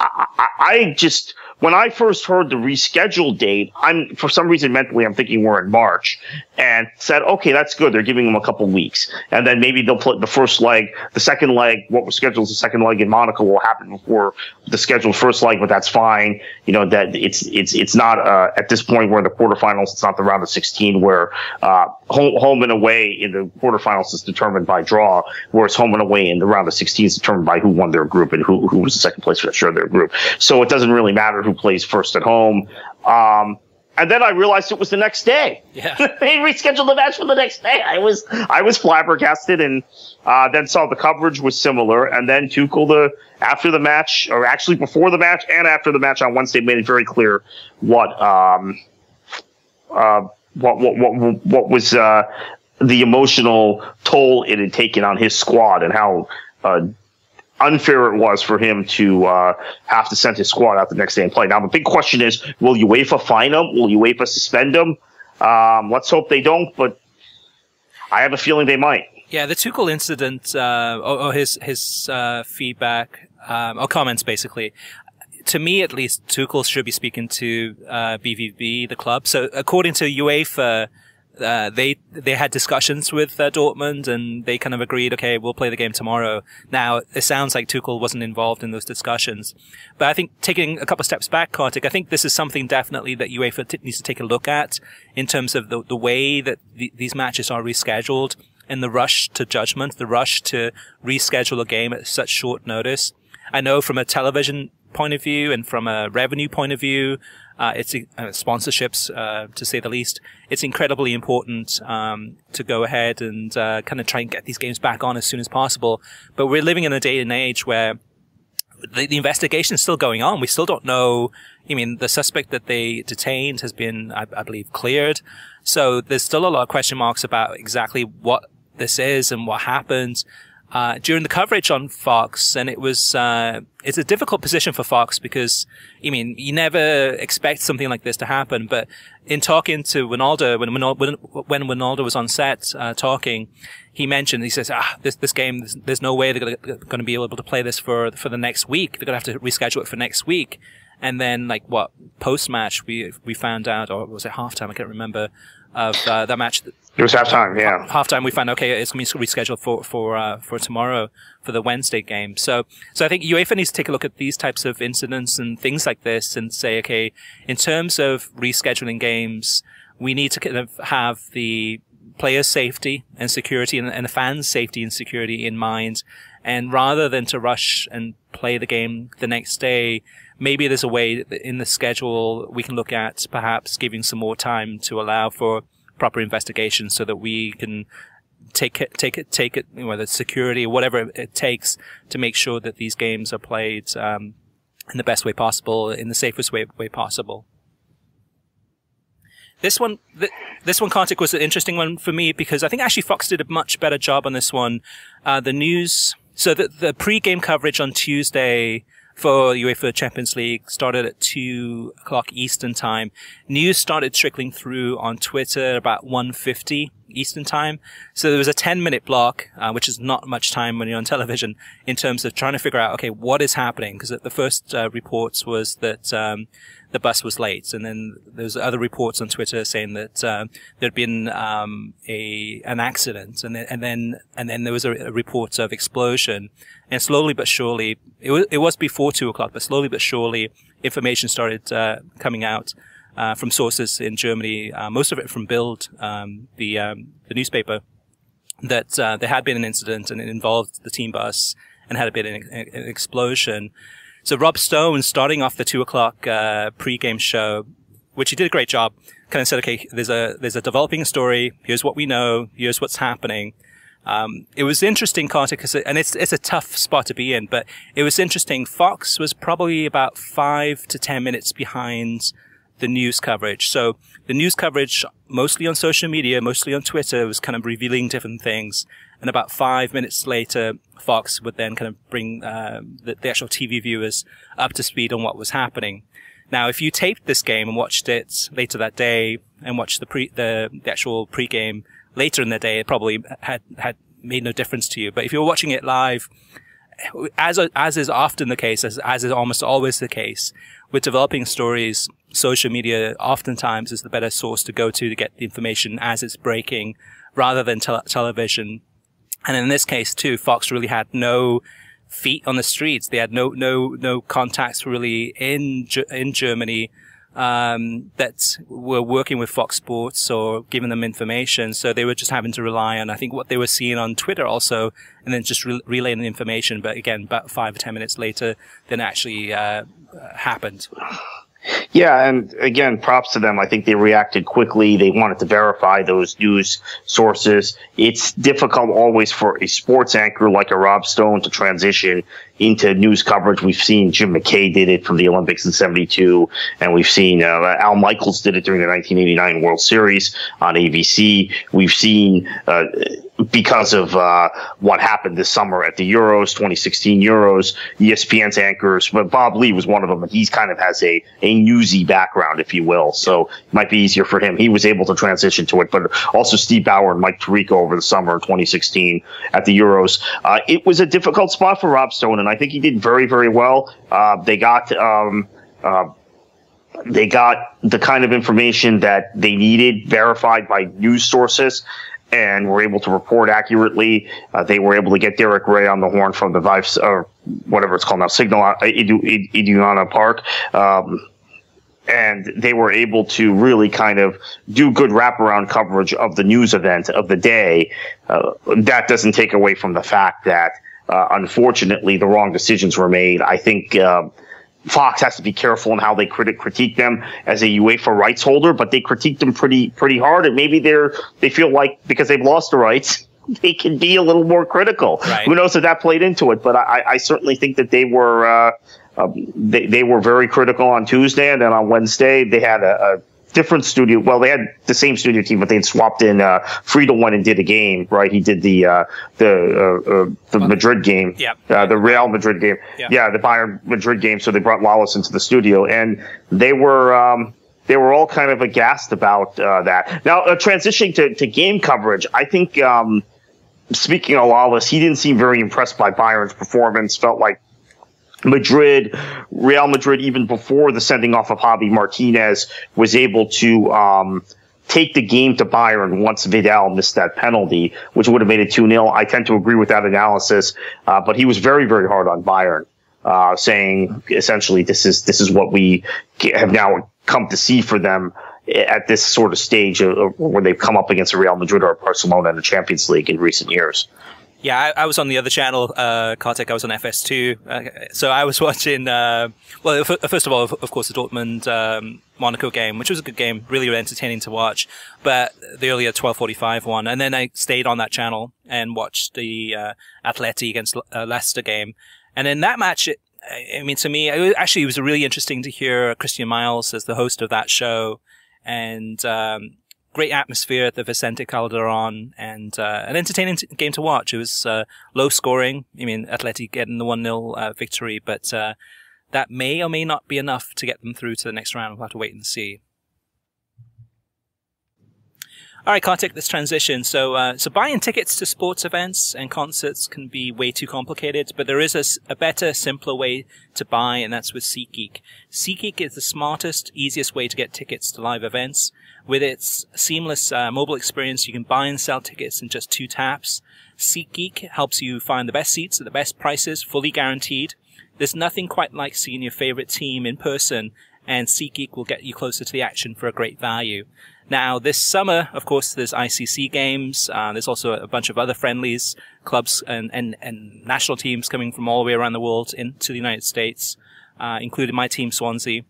I, I, I just, when I first heard the rescheduled date, I'm for some reason mentally I'm thinking we're in March, and said, okay, that's good. They're giving them a couple weeks, and then maybe they'll put the first leg, the second leg. What was scheduled as the second leg in Monaco will happen before the scheduled first leg, but that's fine. You know that it's it's it's not uh, at this point we're in the quarterfinals. It's not the round of sixteen where uh, home home and away in the quarterfinals is determined by draw, whereas home and away in the round of sixteen is determined by who won their group and who who was the second place for sure their group. So it doesn't really matter who plays first at home. Um, and then I realized it was the next day. Yeah. They rescheduled the match for the next day. I was I was flabbergasted, and uh, then saw the coverage was similar. And then Tuchel, the, after the match, or actually before the match and after the match on Wednesday, made it very clear what um, uh, what, what what what was uh, the emotional toll it had taken on his squad, and how Uh, unfair it was for him to uh, have to send his squad out the next day and play. Now, the big question is, will UEFA fine him? Will UEFA suspend him? Um, let's hope they don't, but I have a feeling they might. Yeah, the Tuchel incident, uh, or, or his, his uh, feedback, um, or comments, basically, to me at least, Tuchel should be speaking to uh, B V B, the club. So according to UEFA, uh, they they had discussions with uh, Dortmund, and they kind of agreed, okay, we'll play the game tomorrow. Now, it sounds like Tuchel wasn't involved in those discussions. But I think taking a couple of steps back, Kartik, I think this is something definitely that UEFA t needs to take a look at in terms of the, the way that the, these matches are rescheduled and the rush to judgment, the rush to reschedule a game at such short notice. I know from a television point of view and from a revenue point of view, uh, it's uh, sponsorships, uh, to say the least. It's incredibly important um, to go ahead and uh, kind of try and get these games back on as soon as possible. But we're living in a day and age where the, the investigation is still going on. We still don't know. I mean, the suspect that they detained has been, I, I believe, cleared. So there's still a lot of question marks about exactly what this is and what happened. Uh, during the coverage on Fox, and it was, uh, it's a difficult position for Fox because, I mean, you never expect something like this to happen. But in talking to Wynalda, when, when, when Wynalda was on set, uh, talking, he mentioned, he says, ah, this, this game, there's, there's no way they're going to be able to play this for, for the next week. They're going to have to reschedule it for next week. And then, like, what, post-match, we, we found out, or was it halftime? I can't remember. Of uh, that match. It was halftime, yeah. Halftime, we found, okay, it's going to be rescheduled for, for, uh, for tomorrow, for the Wednesday game. So, so I think UEFA needs to take a look at these types of incidents and things like this and say, okay, in terms of rescheduling games, we need to kind of have the players' safety and security and, and the fans' safety and security in mind. And rather than to rush and play the game the next day, maybe there's a way in the schedule we can look at perhaps giving some more time to allow for proper investigation so that we can take it, take it, take it, you know, the security, whatever it takes to make sure that these games are played um, in the best way possible, in the safest way, way possible. This one, th this one, Kartik, was an interesting one for me because I think actually Fox did a much better job on this one. Uh, the news, so the, the pre-game coverage on Tuesday for UEFA Champions League started at two o'clock Eastern time. News started trickling through on Twitter at about one fifty Eastern time. So there was a ten minute block, uh, which is not much time when you're on television in terms of trying to figure out, okay, what is happening? Because the first uh, reports was that um, the bus was late. And then there's other reports on Twitter saying that uh, there'd been um, a an accident. And then, and then, and then there was a, a report of explosion. And slowly but surely, it was, it was before two o'clock, but slowly but surely, information started uh, coming out uh, from sources in Germany. Uh, most of it from Bild, um, the um, the newspaper, that uh, there had been an incident and it involved the team bus and had been an, an explosion. So Rob Stone, starting off the two o'clock uh, pre-game show, which he did a great job, kind of said, "Okay, there's a there's a developing story. Here's what we know. Here's what's happening." Um, it was interesting, Kartik, and it's, it's a tough spot to be in, but it was interesting. Fox was probably about five to ten minutes behind the news coverage. So the news coverage, mostly on social media, mostly on Twitter, was kind of revealing different things. And about five minutes later, Fox would then kind of bring, uh, the, the actual T V viewers up to speed on what was happening. Now, if you taped this game and watched it later that day and watched the pre, the, the actual pre-game later in the day, it probably had, had made no difference to you. But if you're watching it live, as, as is often the case, as, as is almost always the case, with developing stories, social media oftentimes is the better source to go to to get the information as it's breaking rather than te television. And in this case too, Fox really had no feet on the streets. They had no, no, no contacts really in, in Germany. Um, that were working with Fox Sports or giving them information. So they were just having to rely on, I think, what they were seeing on Twitter also, and then just re relaying the information. But again, about five or ten minutes later than actually uh, happened. Yeah, and again, props to them. I think they reacted quickly. They wanted to verify those news sources. It's difficult always for a sports anchor like a Rob Stone to transition into news coverage. We've seen Jim McKay did it from the Olympics in seventy-two, and we've seen uh, Al Michaels did it during the nineteen eighty-nine World Series on A B C. We've seen uh, because of uh what happened this summer at the Euros, twenty sixteen Euros, E S P N's anchors, but Bob Lee was one of them, and he's kind of has a a newsy background, if you will, so it might be easier for him. He was able to transition to it, but also Steve Bauer and Mike Tirico over the summer of twenty sixteen at the Euros. Uh it was a difficult spot for Rob Stone, and I think he did very, very well. Uh they got um uh They got the kind of information that they needed, verified by news sources, and were able to report accurately. Uh, they were able to get Derek Rae on the horn from the Vibes, or whatever it's called now, Signal uh, Iduna Park. Um, and they were able to really kind of do good wraparound coverage of the news event of the day. Uh, that doesn't take away from the fact that, uh, unfortunately, the wrong decisions were made. I think uh, Fox has to be careful in how they crit- critique them as a UEFA rights holder, but they critiqued them pretty pretty hard, and maybe they're they feel like because they've lost the rights, they can be a little more critical. Right. Who knows if that played into it? But I, I certainly think that they were uh, uh, they they were very critical on Tuesday, and then on Wednesday they had a, a different studio. Well, they had the same studio team, but they had swapped in. Uh, Friedel went and did a game, right? He did the uh, the uh, uh, the okay. Madrid game, yep. uh, the Real Madrid game, yep. yeah, the Bayern Madrid game. So they brought Lawless into the studio, and they were. Um, They were all kind of aghast about uh, that. Now, uh, transitioning to, to game coverage, I think, um, speaking of Lawless, he didn't seem very impressed by Bayern's performance. Felt like Madrid, Real Madrid, even before the sending off of Javi Martinez, was able to um, take the game to Bayern once Vidal missed that penalty, which would have made it two nil. I tend to agree with that analysis, uh, but he was very, very hard on Bayern, uh, saying essentially this is this is what we have now come to see for them at this sort of stage of where they've come up against a Real Madrid or a Barcelona in the Champions League in recent years. Yeah, I, I was on the other channel, uh, Kartik. I was on F S two. Uh, so I was watching, uh, well, f first of all, of, of course, the Dortmund um, Monaco game, which was a good game, really entertaining to watch, but the earlier twelve forty-five one. And then I stayed on that channel and watched the uh, Atleti against uh, Leicester game. And in that match, it, I mean, to me, it actually, it was really interesting to hear Christian Miles as the host of that show, and um, great atmosphere at the Vicente Calderon, and uh, an entertaining t game to watch. It was uh, low scoring. I mean, Atleti getting the one nil uh, victory, but uh, that may or may not be enough to get them through to the next round. We'll have to wait and see. All right, Kartik, let's transition. So, uh, so buying tickets to sports events and concerts can be way too complicated, but there is a, a better, simpler way to buy, and that's with SeatGeek. SeatGeek is the smartest, easiest way to get tickets to live events. With its seamless uh, mobile experience, you can buy and sell tickets in just two taps. SeatGeek helps you find the best seats at the best prices, fully guaranteed. There's nothing quite like seeing your favorite team in person, and SeatGeek will get you closer to the action for a great value. Now, this summer, of course, there's I C C games. Uh, there's also a bunch of other friendlies, clubs and, and, and national teams coming from all the way around the world into the United States, uh, including my team, Swansea.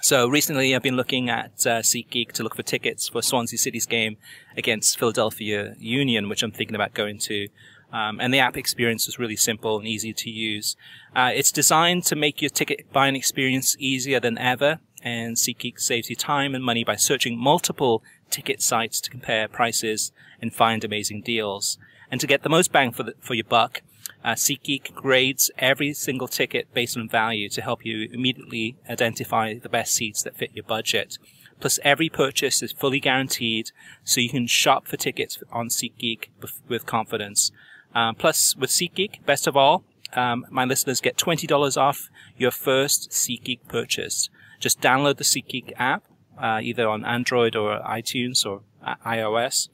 So recently I've been looking at uh, SeatGeek to look for tickets for Swansea City's game against Philadelphia Union, which I'm thinking about going to. Um, and the app experience is really simple and easy to use. Uh, it's designed to make your ticket buying experience easier than ever, and SeatGeek saves you time and money by searching multiple ticket sites to compare prices and find amazing deals. And to get the most bang for the, for your buck, uh, SeatGeek grades every single ticket based on value to help you immediately identify the best seats that fit your budget. Plus, every purchase is fully guaranteed, so you can shop for tickets on SeatGeek with confidence. Um, plus, with SeatGeek, best of all, um, my listeners get twenty dollars off your first SeatGeek purchase. Just download the SeatGeek app, uh, either on Android or iTunes or i O S,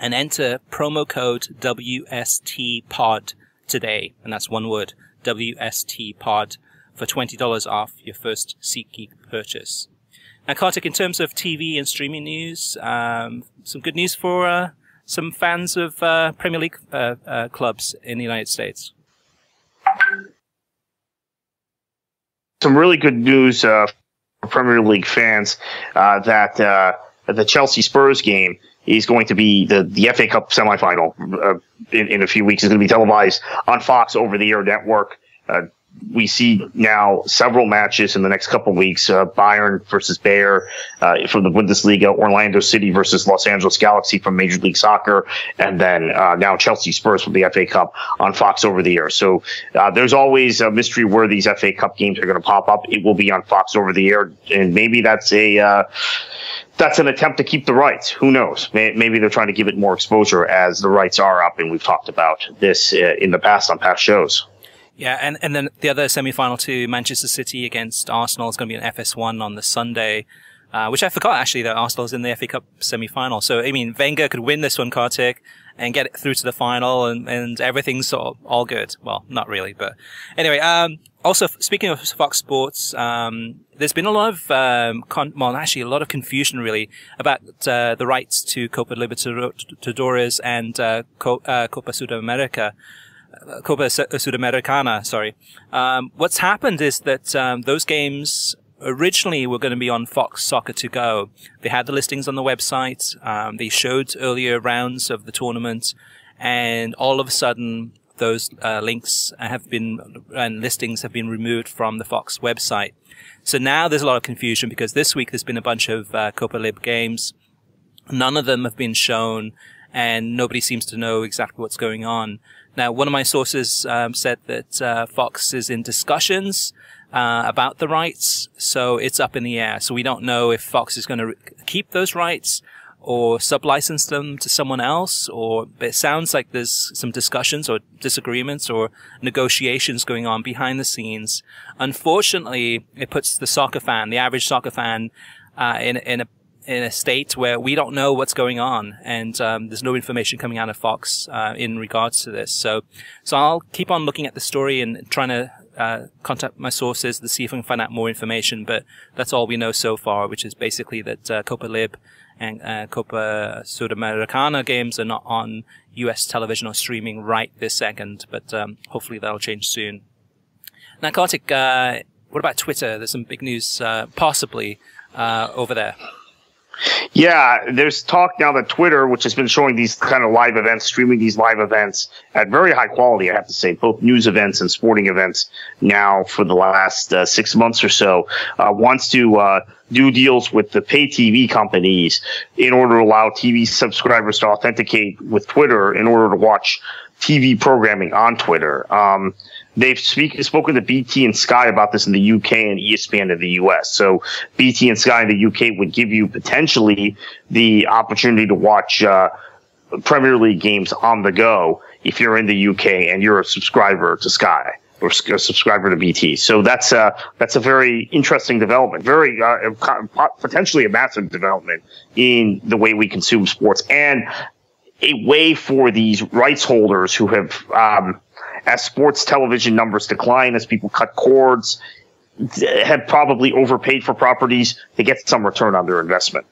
and enter promo code W S T pod today, and that's one word, W S T pod, for twenty dollars off your first SeatGeek purchase. Now, Kartik, in terms of T V and streaming news, um, some good news for uh, some fans of uh, Premier League uh, uh, clubs in the United States. Some really good news uh, for Premier League fans uh, that uh, the Chelsea Spurs game is going to be the, the F A Cup semifinal uh, in, in a few weeks. It's going to be televised on Fox over-the-air network. Uh, we see now several matches in the next couple of weeks, uh, Bayern versus Bayer uh, from the Bundesliga, Orlando City versus Los Angeles Galaxy from Major League Soccer, and then uh, now Chelsea Spurs from the F A Cup on Fox over the air. So uh, there's always a mystery where these F A Cup games are going to pop up. It will be on Fox over the air, and maybe that's a uh, that's an attempt to keep the rights. Who knows? Maybe they're trying to give it more exposure as the rights are up, and we've talked about this uh, in the past on past shows. Yeah, and, and then the other semi-final too, Manchester City against Arsenal, is going to be on F S one on the Sunday, uh, which I forgot actually that Arsenal's in the F A Cup semi-final. So, I mean, Wenger could win this one, Kartik, and get it through to the final, and, and everything's sort of all good. Well, not really, but anyway, um, also speaking of Fox Sports, um, there's been a lot of, um, con well, actually a lot of confusion really about, uh, the rights to Copa Libertadores and, uh, Co uh Copa Sudamerica. Copa Sudamericana, sorry. Um, what's happened is that um, those games originally were going to be on Fox Soccer to Go. They had the listings on the website. Um, they showed earlier rounds of the tournament, and all of a sudden, those uh, links have been and listings have been removed from the Fox website. So now there's a lot of confusion because this week there's been a bunch of uh, Copa Lib games. None of them have been shown, and nobody seems to know exactly what's going on. Now, one of my sources um, said that uh, Fox is in discussions uh, about the rights, so it's up in the air. So we don't know if Fox is going to keep those rights or sub-license them to someone else. Or it sounds like there's some discussions or disagreements or negotiations going on behind the scenes. Unfortunately, it puts the soccer fan, the average soccer fan, uh, in in a in a state where we don't know what's going on, and um, there's no information coming out of Fox uh, in regards to this. So, so I'll keep on looking at the story and trying to uh, contact my sources to see if I can find out more information. But that's all we know so far, which is basically that uh, Copa Lib and uh, Copa Sudamericana games are not on U S television or streaming right this second. But um, hopefully that'll change soon. Now, Kartik, uh, what about Twitter? There's some big news uh, possibly uh, over there. Yeah, there's talk now that Twitter, which has been showing these kind of live events, streaming these live events at very high quality, I have to say, both news events and sporting events now for the last uh, six months or so, uh, wants to uh, do deals with the pay T V companies in order to allow T V subscribers to authenticate with Twitter in order to watch T V programming on Twitter. Um, they've speak, spoken to B T and Sky about this in the U K and E S P N in the U S. So B T and Sky in the U K would give you potentially the opportunity to watch uh, Premier League games on the go if you're in the U K and you're a subscriber to Sky or a subscriber to B T. So that's a, that's a very interesting development, very uh, potentially a massive development in the way we consume sports, and a way for these rights holders who have, um, as sports television numbers decline, as people cut cords, have probably overpaid for properties to get some return on their investment.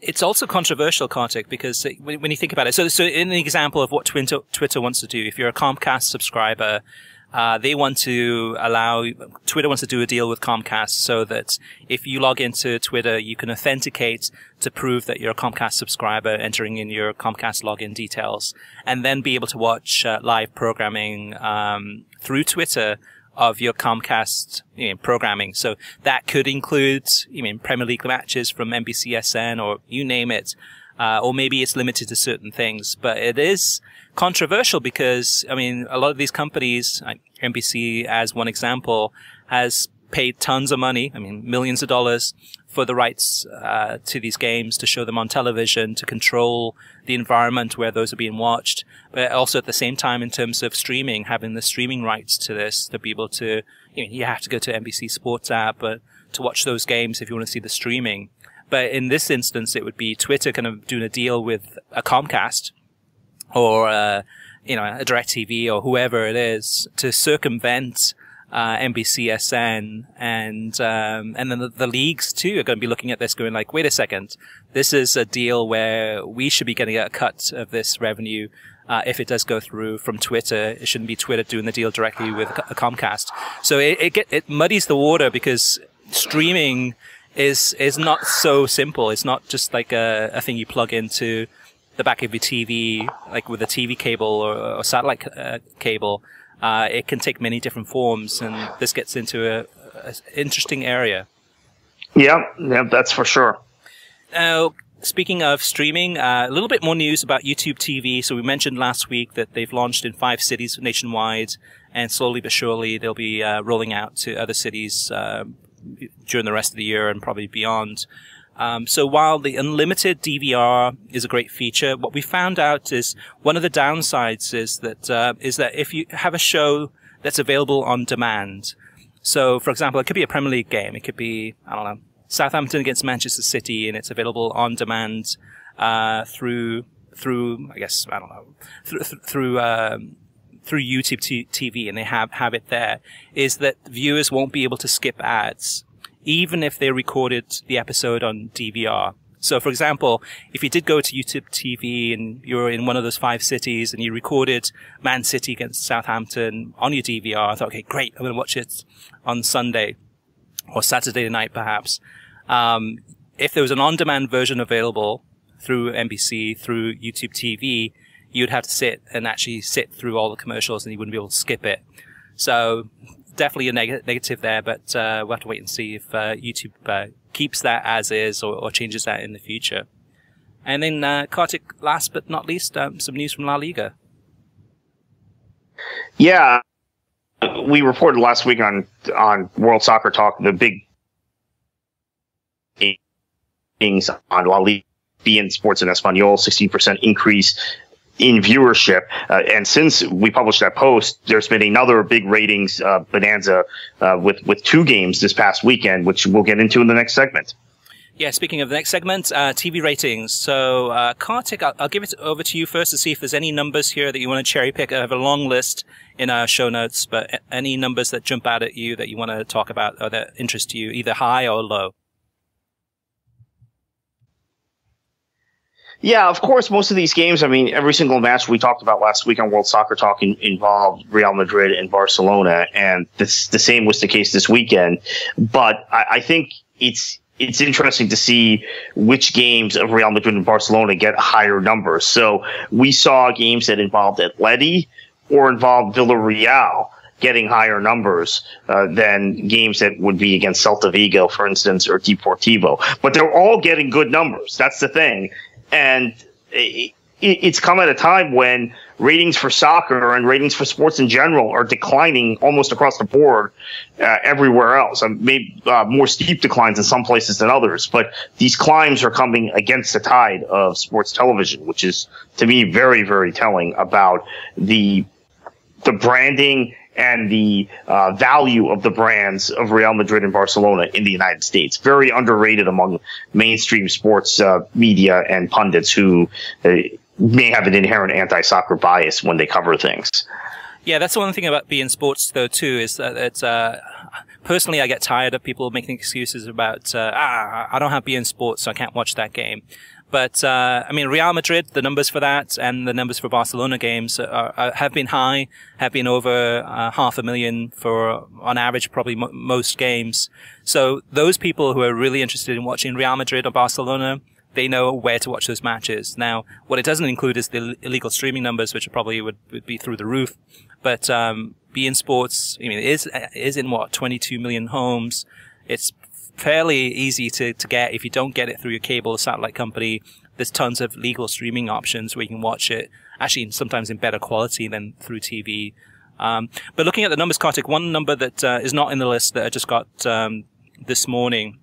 It's also controversial, Kartik, because when you think about it, so, so in the example of what Twitter, Twitter wants to do, if you're a Comcast subscriber, uh, they want to allow, Twitter wants to do a deal with Comcast so that if you log into Twitter, you can authenticate to prove that you're a Comcast subscriber, entering in your Comcast login details, and then be able to watch uh, live programming um, through Twitter of your Comcast, you know, programming. So that could include, you mean, Premier League matches from N B C S N or you name it. Uh, or maybe it's limited to certain things, but it is controversial because, I mean, a lot of these companies, like N B C as one example, has paid tons of money, I mean, millions of dollars for the rights uh, to these games, to show them on television, to control the environment where those are being watched. But also at the same time, in terms of streaming, having the streaming rights to this, to be able to, you know, you have to go to N B C Sports app uh, to watch those games if you want to see the streaming. But in this instance, it would be Twitter kind of doing a deal with a Comcast or, uh, you know, a DirecTV or whoever it is to circumvent, uh, N B C S N. And, um, and then the, the leagues too are going to be looking at this going like, wait a second, this is a deal where we should be getting a cut of this revenue. Uh, if it does go through from Twitter, it shouldn't be Twitter doing the deal directly with a Comcast. So it, it get, it muddies the water because streaming is is not so simple. It's not just like a, a thing you plug into the back of your T V, like with a T V cable or, or satellite uh, cable. Uh, it can take many different forms, and this gets into a, a interesting area. Yeah, yeah, that's for sure. Now, speaking of streaming, uh, a little bit more news about YouTube T V. So we mentioned last week that they've launched in five cities nationwide, and slowly but surely they'll be uh, rolling out to other cities Uh, during the rest of the year and probably beyond. Um, so while the unlimited D V R is a great feature, what we found out is one of the downsides is that uh, is that if you have a show that's available on demand. So, for example, it could be a Premier League game. It could be, I don't know, Southampton against Manchester City, and it's available on demand uh, through through I guess I don't know through through um, through YouTube T V, and they have have it there. Is that viewers won't be able to skip ads, even if they recorded the episode on D V R. So, for example, if you did go to YouTube T V and you're in one of those five cities and you recorded Man City against Southampton on your D V R, I thought, okay, great, I'm going to watch it on Sunday or Saturday night, perhaps. Um, if there was an on-demand version available through N B C, through YouTube T V, you'd have to sit and actually sit through all the commercials and you wouldn't be able to skip it. So, definitely a neg negative there, but uh, we'll have to wait and see if uh, YouTube uh, keeps that as is or, or changes that in the future. And then, uh, Kartik, last but not least, um, some news from La Liga. Yeah, we reported last week on on World Soccer Talk the big things on La Liga being Sports in Espanol, sixteen percent increase in viewership. Uh, and since we published that post, there's been another big ratings uh, bonanza uh, with, with two games this past weekend, which we'll get into in the next segment. Yeah, speaking of the next segment, uh, T V ratings. So, uh, Kartik, I'll, I'll give it over to you first to see if there's any numbers here that you want to cherry pick. I have a long list in our show notes, but any numbers that jump out at you that you want to talk about or that interest you, either high or low? Yeah, of course, most of these games, I mean, every single match we talked about last week on World Soccer Talk in, involved Real Madrid and Barcelona, and this, the same was the case this weekend. But I, I think it's it's interesting to see which games of Real Madrid and Barcelona get higher numbers. So we saw games that involved Atleti or involved Villarreal getting higher numbers uh, than games that would be against Celta Vigo, for instance, or Deportivo. But they're all getting good numbers. That's the thing. And it's come at a time when ratings for soccer and ratings for sports in general are declining almost across the board uh, everywhere else. I mean, uh, more steep declines in some places than others, but these climbs are coming against the tide of sports television, which is, to me, very, very telling about the the branding and the uh, value of the brands of Real Madrid and Barcelona in the United States. Very underrated among mainstream sports uh, media and pundits who uh, may have an inherent anti-soccer bias when they cover things. Yeah, that's the one thing about being sports, though, too, is that it's, uh, personally I get tired of people making excuses about, uh, ah, I don't have being sports, so I can't watch that game. But, uh, I mean, Real Madrid, the numbers for that and the numbers for Barcelona games are, are, have been high, have been over uh, half a million for, on average, probably mo most games. So those people who are really interested in watching Real Madrid or Barcelona, they know where to watch those matches. Now, what it doesn't include is the illegal streaming numbers, which probably would, would be through the roof. But, um, beIN Sports, I mean, it is, it is in what, twenty-two million homes. It's fairly easy to, to get. If you don't get it through your cable or satellite company, there's tons of legal streaming options where you can watch it, actually sometimes in better quality than through T V. Um, but looking at the numbers, Kartik, one number that uh, is not in the list that I just got um, this morning,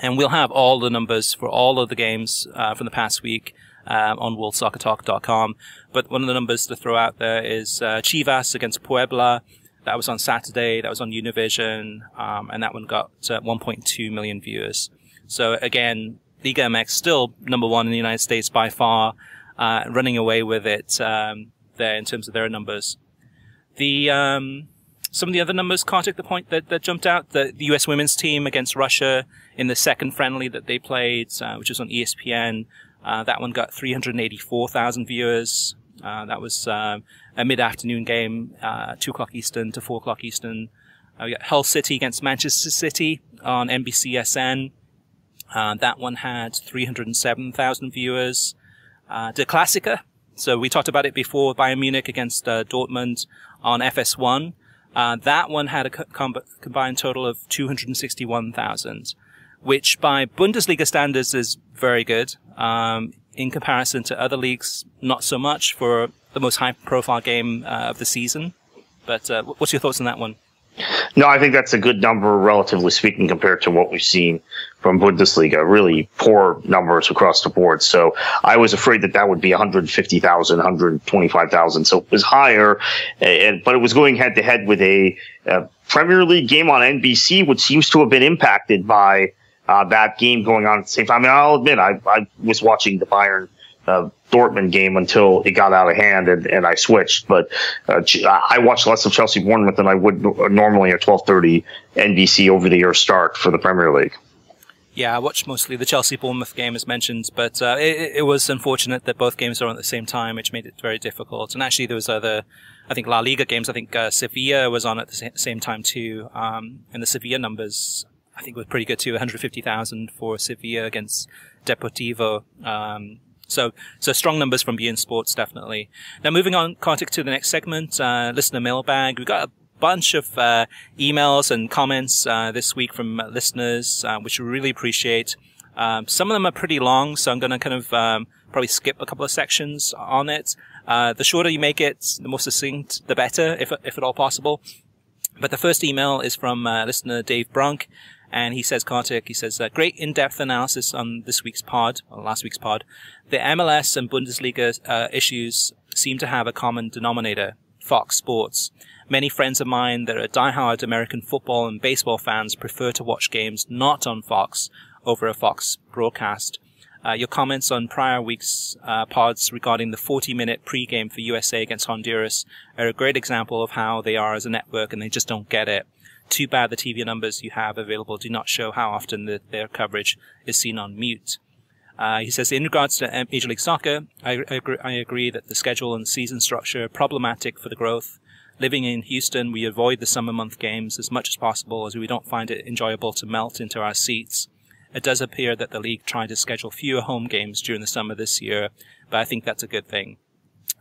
and we'll have all the numbers for all of the games uh, from the past week uh, on world soccer talk dot com, but one of the numbers to throw out there is uh, Chivas against Puebla. That was on Saturday, that was on Univision, um, and that one got uh, one point two million viewers. So again, Liga M X still number one in the United States by far, uh, running away with it um, there in terms of their numbers. The um, some of the other numbers, Kartik, the point that, that jumped out, the, the U S women's team against Russia in the second friendly that they played, uh, which was on E S P N, uh, that one got three hundred eighty-four thousand viewers. Uh, that was uh, a mid-afternoon game, uh, two o'clock Eastern to four o'clock Eastern. Uh, we got Hull City against Manchester City on N B C S N. Uh, that one had three hundred seven thousand viewers. Uh, De Clasica, so we talked about it before, Bayern Munich against uh, Dortmund on F S one. Uh, that one had a com combined total of two hundred sixty-one thousand, which by Bundesliga standards is very good. Um, in comparison to other leagues, not so much for the most high-profile game uh, of the season. But uh, what's your thoughts on that one? No, I think that's a good number, relatively speaking, compared to what we've seen from Bundesliga. Really poor numbers across the board. So I was afraid that that would be one hundred fifty thousand, one hundred twenty-five thousand. So it was higher, and, but it was going head to head with a, a Premier League game on N B C, which seems to have been impacted by uh, that game going on at the same time. I mean, I'll admit, I, I was watching the Bayern Uh, Dortmund game until it got out of hand, and, and I switched. But uh, I watched less of Chelsea Bournemouth than I would normally at twelve thirty N B C over the air start for the Premier League. Yeah, I watched mostly the Chelsea Bournemouth game, as mentioned, but uh, it, it was unfortunate that both games are on at the same time, which made it very difficult. And actually, there was other, I think, La Liga games. I think uh, Sevilla was on at the same time too, um, and the Sevilla numbers, I think, were pretty good too. one hundred fifty thousand for Sevilla against Deportivo. Um, So, so strong numbers from B T Sports, definitely. Now, moving on, Kartik, to the next segment, uh, listener mailbag. We've got a bunch of uh, emails and comments uh, this week from listeners, uh, which we really appreciate. Um, some of them are pretty long, so I'm going to kind of um, probably skip a couple of sections on it. Uh, the shorter you make it, the more succinct, the better, if if at all possible. But the first email is from uh, listener Dave Brunk. And he says, Kartik, he says, uh, great in-depth analysis on this week's pod, or last week's pod. The M L S and Bundesliga uh, issues seem to have a common denominator, Fox Sports. Many friends of mine that are diehard American football and baseball fans prefer to watch games not on Fox over a Fox broadcast. Uh, your comments on prior week's uh, pods regarding the forty-minute pregame for U S A against Honduras are a great example of how they are as a network and they just don't get it. Too bad the T V numbers you have available do not show how often the, their coverage is seen on mute. Uh, he says, in regards to Major League Soccer, I, I, agree, I agree that the schedule and season structure are problematic for the growth. Living in Houston, we avoid the summer month games as much as possible as we don't find it enjoyable to melt into our seats. It does appear that the league tried to schedule fewer home games during the summer this year, but I think that's a good thing.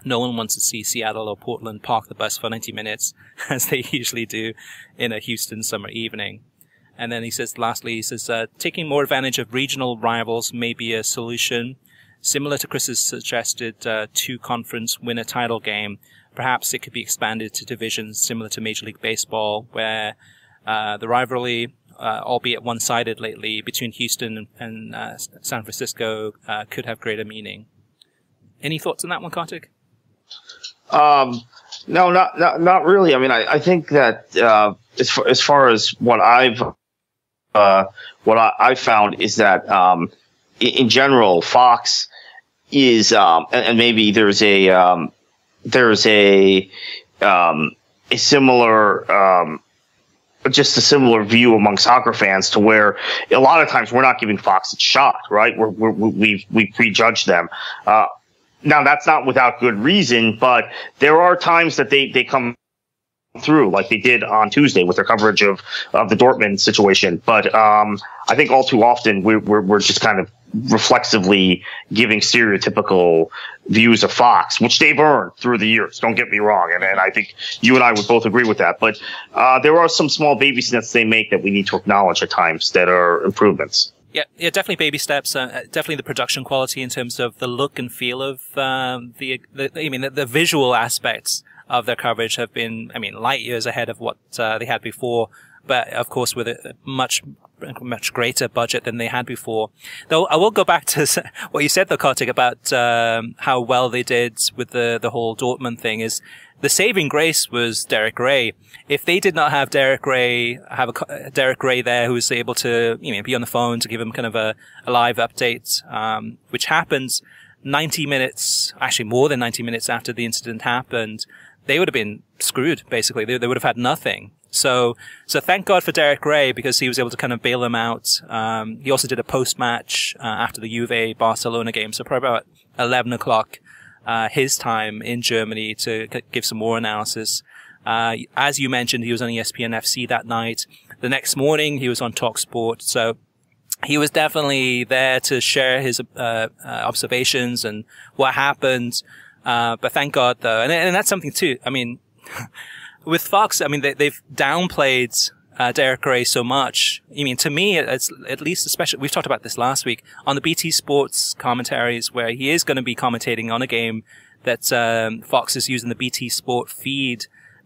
No one wants to see Seattle or Portland park the bus for ninety minutes, as they usually do in a Houston summer evening. And then he says, lastly, he says, uh, taking more advantage of regional rivals may be a solution. Similar to Chris's suggested uh, two-conference winner title game, perhaps it could be expanded to divisions similar to Major League Baseball, where uh, the rivalry, uh, albeit one-sided lately, between Houston and uh, San Francisco uh, could have greater meaning. Any thoughts on that one, Kartik? Um, no, not, not, not really. I mean, I, I think that, uh, as far, as far as what I've, uh, what I, I found is that, um, in, in general, Fox is, um, and, and maybe there's a, um, there's a, um, a similar, um, just a similar view among soccer fans to where a lot of times we're not giving Fox a shot, right? We're, we're, we've, we prejudge them. Uh, Now, that's not without good reason, but there are times that they, they come through, like they did on Tuesday with their coverage of, of the Dortmund situation. But um, I think all too often we're, we're, we're just kind of reflexively giving stereotypical views of Fox, which they've earned through the years. Don't get me wrong. And, and I think you and I would both agree with that. But uh, there are some small baby steps they make that we need to acknowledge at times that are improvements. Yeah, yeah, definitely baby steps. Uh, definitely the production quality in terms of the look and feel of um, the, the. I mean, the, the visual aspects of their coverage have been, I mean, light years ahead of what uh, they had before. But of course, with a much, much greater budget than they had before. Though I will go back to what you said, though, Kartik, about um, how well they did with the the whole Dortmund thing. Is the saving grace was Derek Rae. If they did not have Derek Rae, have a Derek Rae there who was able to, you know, be on the phone to give him kind of a, a live update, um, which happens ninety minutes, actually more than ninety minutes after the incident happened, they would have been screwed, basically. They, they would have had nothing. So, so thank God for Derek Rae, because he was able to kind of bail them out. Um, he also did a post-match, uh, after the Juve Barcelona game. So probably about eleven o'clock. Uh, his time in Germany to give some more analysis. Uh, as you mentioned, he was on E S P N F C that night. The next morning, he was on Talk Sport. So he was definitely there to share his, uh, uh observations and what happened. Uh, but thank God though. And, and that's something too. I mean, with Fox, I mean, they, they've downplayed Uh, Derek Rae so much. I mean, to me, it's at least, especially, we've talked about this last week on the B T Sports commentaries, where he is going to be commentating on a game that um, Fox is using the B T Sport feed.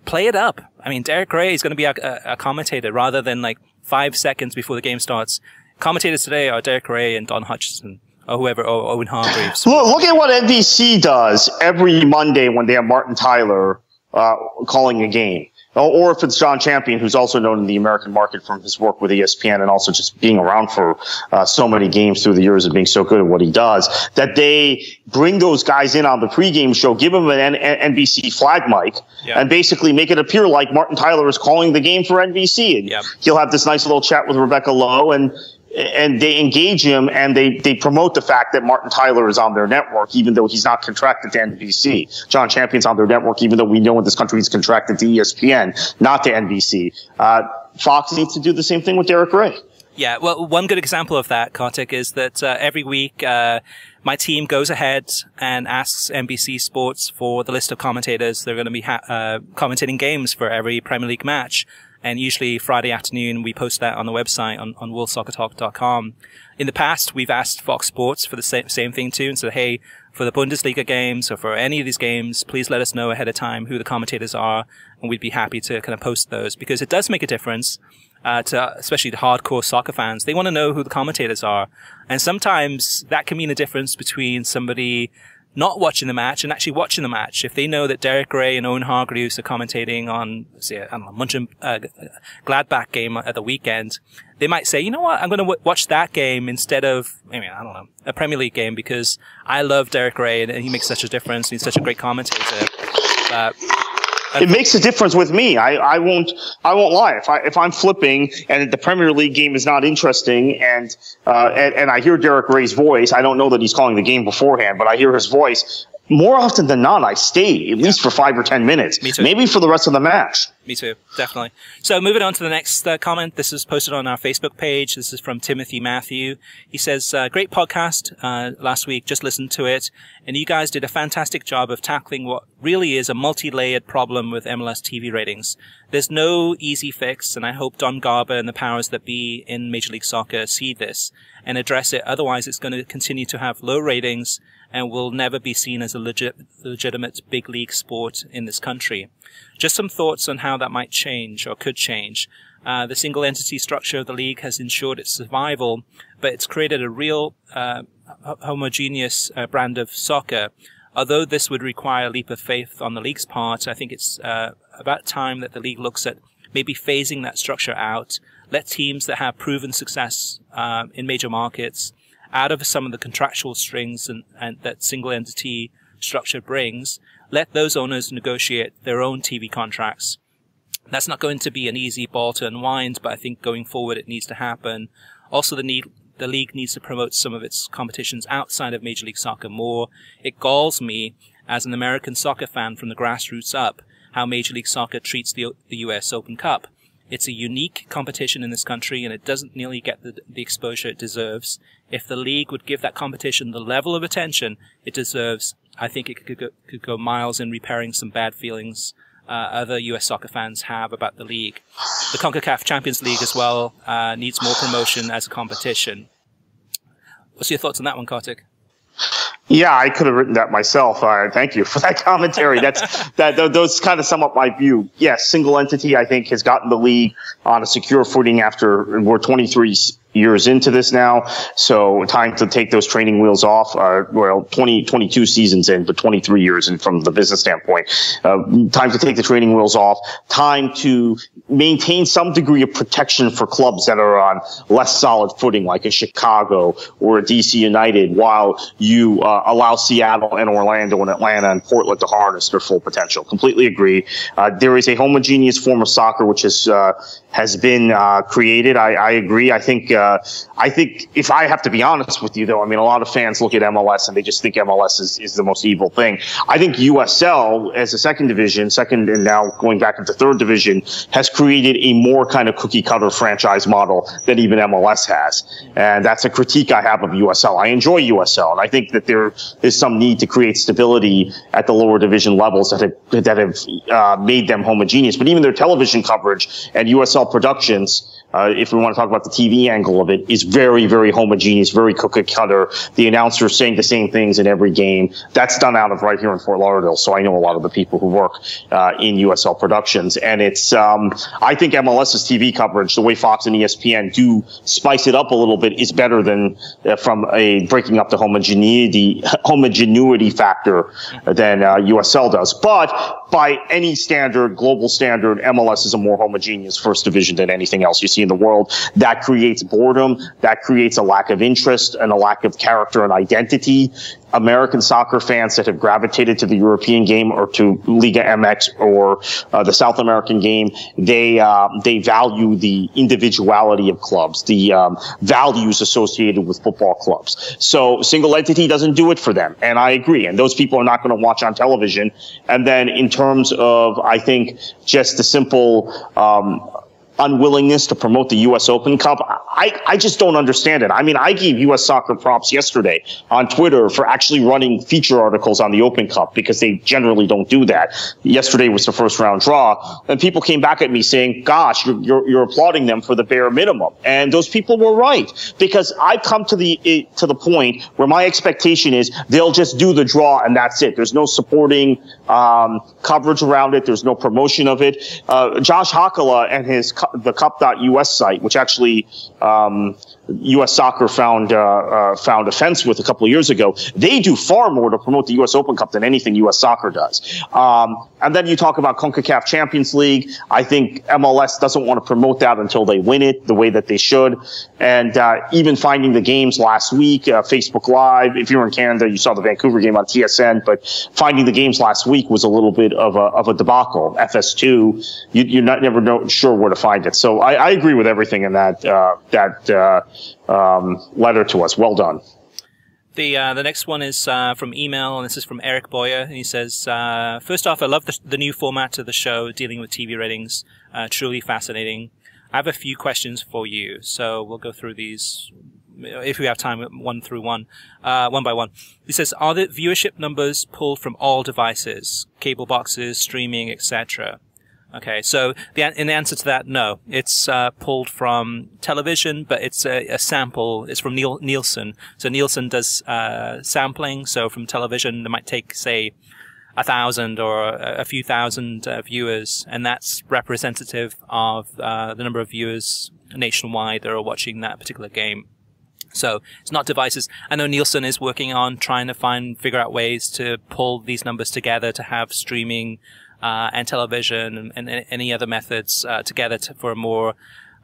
play it up. I mean, Derek Rae is going to be a, a, a commentator rather than like five seconds before the game starts. Commentators today are Derek Rae and Don Hutchinson or whoever, or Owen Hargreaves. Look, look at what N B C does every Monday when they have Martin Tyler uh, calling a game. Or if it's John Champion, who's also known in the American market from his work with E S P N and also just being around for uh, so many games through the years and being so good at what he does, that they bring those guys in on the pregame show, give them an N N B C flag mic, yeah. and basically make it appear like Martin Tyler is calling the game for N B C. And yeah. he'll have this nice little chat with Rebecca Lowe, and and they engage him, and they, they promote the fact that Martin Tyler is on their network, even though he's not contracted to N B C. John Champion's on their network, even though we know in this country he's contracted to E S P N, not to N B C. Uh, Fox needs to do the same thing with Derek Rae. Yeah, well, one good example of that, Kartik, is that uh, every week uh, my team goes ahead and asks N B C Sports for the list of commentators they're going to be ha uh, commentating games for every Premier League match. And usually Friday afternoon, we post that on the website on, on world soccer talk dot com. In the past, we've asked Fox Sports for the same, same thing too, and said, hey, for the Bundesliga games or for any of these games, please let us know ahead of time who the commentators are, and we'd be happy to kind of post those, because it does make a difference, uh, to, especially to hardcore soccer fans. They want to know who the commentators are. And sometimes that can mean a difference between somebody not watching the match and actually watching the match. If they know that Derek Rae and Owen Hargreaves are commentating on, say, I don't know, Munchen, uh, Gladbach game at the weekend, they might say, you know what, I'm going to w watch that game instead of, I mean, I don't know, a Premier League game, because I love Derek Rae and he makes such a difference. And he's such a great commentator. Uh, It makes a difference with me. I, I won't, I won't lie. If I, if I'm flipping and the Premier League game is not interesting, and, uh, and, and I hear Derek Rae's voice, I don't know that he's calling the game beforehand, but I hear his voice. More often than not, I stay at least for five or ten minutes. Me too. Maybe for the rest of the match. Me too, definitely. So moving on to the next uh, comment. This is posted on our Facebook page. This is from Timothy Matthew. He says, uh, great podcast uh, last week. Just listened to it. And you guys did a fantastic job of tackling what really is a multi-layered problem with M L S T V ratings. There's no easy fix, and I hope Don Garber and the powers that be in Major League Soccer see this and address it. Otherwise, it's going to continue to have low ratings and will never be seen as a legit, legitimate big league sport in this country. Just some thoughts on how that might change or could change. Uh, the single entity structure of the league has ensured its survival, but it's created a real uh, homogeneous uh, brand of soccer. Although this would require a leap of faith on the league's part, I think it's uh, about time that the league looks at maybe phasing that structure out. Let teams that have proven success uh, in major markets out of some of the contractual strings and, and that single entity structure brings, let those owners negotiate their own T V contracts. That's not going to be an easy ball to unwind, but I think going forward it needs to happen. Also, the need, the league needs to promote some of its competitions outside of Major League Soccer more. It galls me as an American soccer fan from the grassroots up how Major League Soccer treats the, the U S Open Cup. It's a unique competition in this country, and it doesn't nearly get the, the exposure it deserves. If the league would give that competition the level of attention it deserves, I think it could go, could go miles in repairing some bad feelings uh, other U S soccer fans have about the league. The CONCACAF Champions League as well uh, needs more promotion as a competition. What's your thoughts on that one, Kartik? Yeah, I could have written that myself. Uh, thank you for that commentary. That's that. Th those kind of sum up my view. Yes, single entity, I think, has gotten the league on a secure footing after we're twenty-three years into this now. So time to take those training wheels off. Uh, well, twenty, twenty-two seasons in, but twenty-three years in from the business standpoint. Uh, time to take the training wheels off. Time to maintain some degree of protection for clubs that are on less solid footing, like a Chicago or a D C United, while you uh, allow Seattle and Orlando and Atlanta and Portland to harness their full potential. Completely agree. Uh, there is a homogeneous form of soccer which is, uh, has been uh, created. I, I agree. I think uh, I think if I have to be honest with you, though, I mean, a lot of fans look at M L S and they just think M L S is, is the most evil thing. I think U S L as a second division, second and now going back into third division, has created a more kind of cookie-cutter franchise model than even M L S has. And that's a critique I have of U S L. I enjoy U S L, and I think that there is some need to create stability at the lower division levels that have, that have uh, made them homogeneous. But even their television coverage and U S L productions Uh, if we want to talk about the T V angle of it, is very, very homogeneous, very cookie cutter. The announcers saying the same things in every game. That's done out of right here in Fort Lauderdale. So I know a lot of the people who work uh, in U S L Productions. And it's, um, I think MLS's T V coverage, the way Fox and E S P N do spice it up a little bit, is better than uh, from a breaking up the homogeneity, homogeneity factor than uh, U S L does. But by any standard, global standard, M L S is a more homogeneous first division than anything else you see in the world. That creates boredom. That creates a lack of interest and a lack of character and identity. American soccer fans that have gravitated to the European game or to Liga M X or uh, the South American game, they uh, they value the individuality of clubs, the um, values associated with football clubs. So single entity doesn't do it for them, and I agree. And those people are not going to watch on television. And then in terms of, I think, just the simple um, unwillingness to promote the U S Open Cup, I, I just don't understand it. I mean, I gave U S Soccer props yesterday on Twitter for actually running feature articles on the Open Cup because they generally don't do that. Yesterday was the first round draw, and people came back at me saying, gosh, you're, you're, you're applauding them for the bare minimum. And those people were right, because I've come to the to the point where my expectation is they'll just do the draw and that's it. There's no supporting um, coverage around it. There's no promotion of it. Uh, Josh Hakala and his the cup dot U S site, which actually um, U S Soccer found uh, uh, found offense with a couple of years ago, they do far more to promote the U S Open Cup than anything U S Soccer does. Um, and then you talk about CONCACAF Champions League. I think M L S doesn't want to promote that until they win it the way that they should. And uh, even finding the games last week, uh, Facebook Live, if you were in Canada, you saw the Vancouver game on T S N, but finding the games last week was a little bit of a, of a debacle. F S two, you, you're not never know, sure where to find it. So I, I agree with everything in that, uh, that uh, Um, letter to us. Well done. The uh, the next one is uh, from email, and this is from Eric Boyer, and he says, uh, first off, I love the, the new format of the show dealing with T V ratings. Uh, truly fascinating. I have a few questions for you, so we'll go through these if we have time, one through one, uh, one by one. He says, are the viewership numbers pulled from all devices, cable boxes, streaming, et cetera? Okay, so the, in the answer to that, no. It's uh, pulled from television, but it's a, a sample. It's from Niel Nielsen. So Nielsen does uh, sampling. So from television, they might take, say, a thousand or a, a few thousand uh, viewers, and that's representative of uh, the number of viewers nationwide that are watching that particular game. So it's not devices. I know Nielsen is working on trying to find, figure out ways to pull these numbers together to have streaming Uh, and television and, and, and any other methods uh, together to, for a more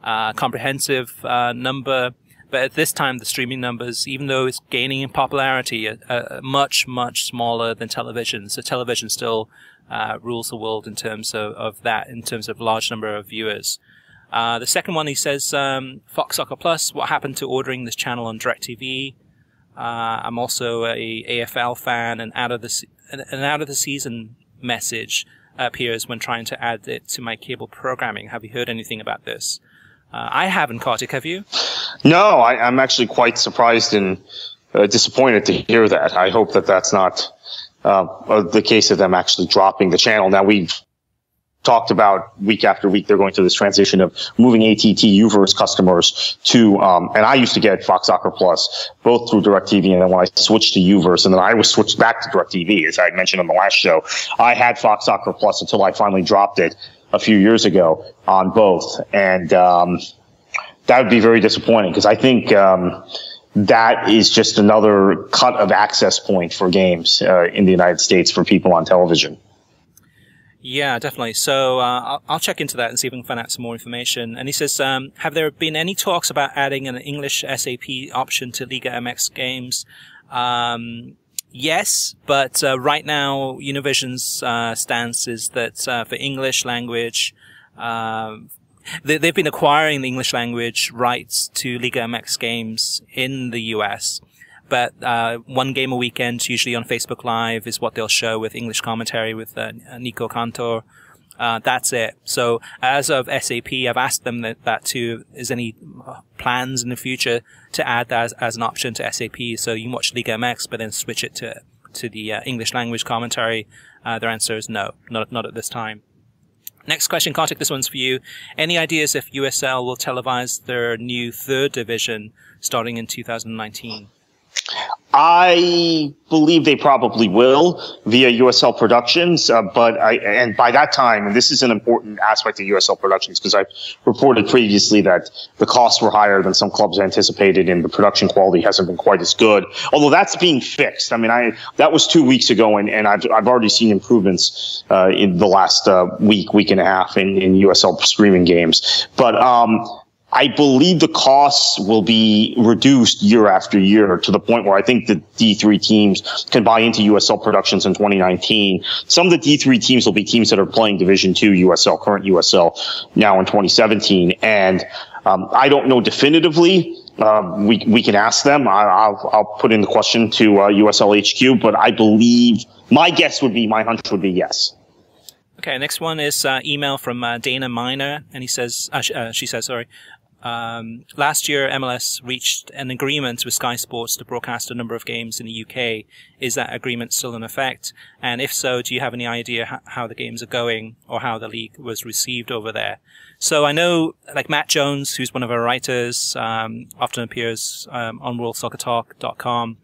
uh, comprehensive uh, number. But at this time, the streaming numbers, even though it's gaining in popularity, are, are much, much smaller than television. So television still uh, rules the world in terms of, of that, in terms of large number of viewers. Uh, the second one, he says, um, Fox Soccer Plus, what happened to ordering this channel on DirecTV? Uh, I'm also a A F L fan, and out of the, an out of the season message appears when trying to add it to my cable programming. Have you heard anything about this? Uh, I haven't, Kartik. Have you? No, I, I'm actually quite surprised and uh, disappointed to hear that. I hope that that's not uh, the case of them actually dropping the channel. Now, we've talked about week after week, they're going through this transition of moving A T T U-verse customers to, um, and I used to get Fox Soccer Plus both through DirecTV, and then when I switched to U-verse, and then I was switched back to DirecTV, as I mentioned on the last show. I had Fox Soccer Plus until I finally dropped it a few years ago on both, and um, that would be very disappointing, because I think um, that is just another cut of access point for games uh, in the United States for people on television. Yeah, definitely. So uh, I'll, I'll check into that and see if we can find out some more information. And he says, um, have there been any talks about adding an English S A P option to Liga M X games? Um, yes, but uh, right now Univision's uh, stance is that uh, for English language, uh, they, they've been acquiring the English language rights to Liga M X games in the U S, but uh one game a weekend, usually on Facebook Live, is what they'll show with English commentary with uh, Nico Cantor. Uh That's it. So as of S A P, I've asked them that, that too. Is any plans in the future to add that as, as an option to S A P? So you can watch Liga M X, but then switch it to to the uh, English language commentary. Uh Their answer is no, not not at this time. Next question, Kartik, this one's for you. Any ideas if U S L will televise their new third division starting in two thousand nineteen? I believe they probably will via U S L Productions, uh, but I, and by that time, and this is an important aspect of U S L Productions because I've reported previously that the costs were higher than some clubs anticipated and the production quality hasn't been quite as good, although that's being fixed. I mean, I, that was two weeks ago and, and I've, I've already seen improvements, uh, in the last, uh, week, week and a half in, in U S L streaming games. But, um, I believe the costs will be reduced year after year to the point where I think the D three teams can buy into U S L Productions in twenty nineteen. Some of the D three teams will be teams that are playing Division two U S L, current U S L, now in twenty seventeen. And um, I don't know definitively. Uh, we we can ask them. I, I'll I'll put in the question to uh, U S L H Q. But I believe my guess would be my hunch would be yes. Okay. Next one is uh, email from uh, Dana Miner, and he says uh, she, uh, she says sorry. Um, last year, M L S reached an agreement with Sky Sports to broadcast a number of games in the U K. Is that agreement still in effect? And if so, do you have any idea how the games are going or how the league was received over there? So I know, like Matt Jones, who's one of our writers, um, often appears um, on world soccer talk dot com.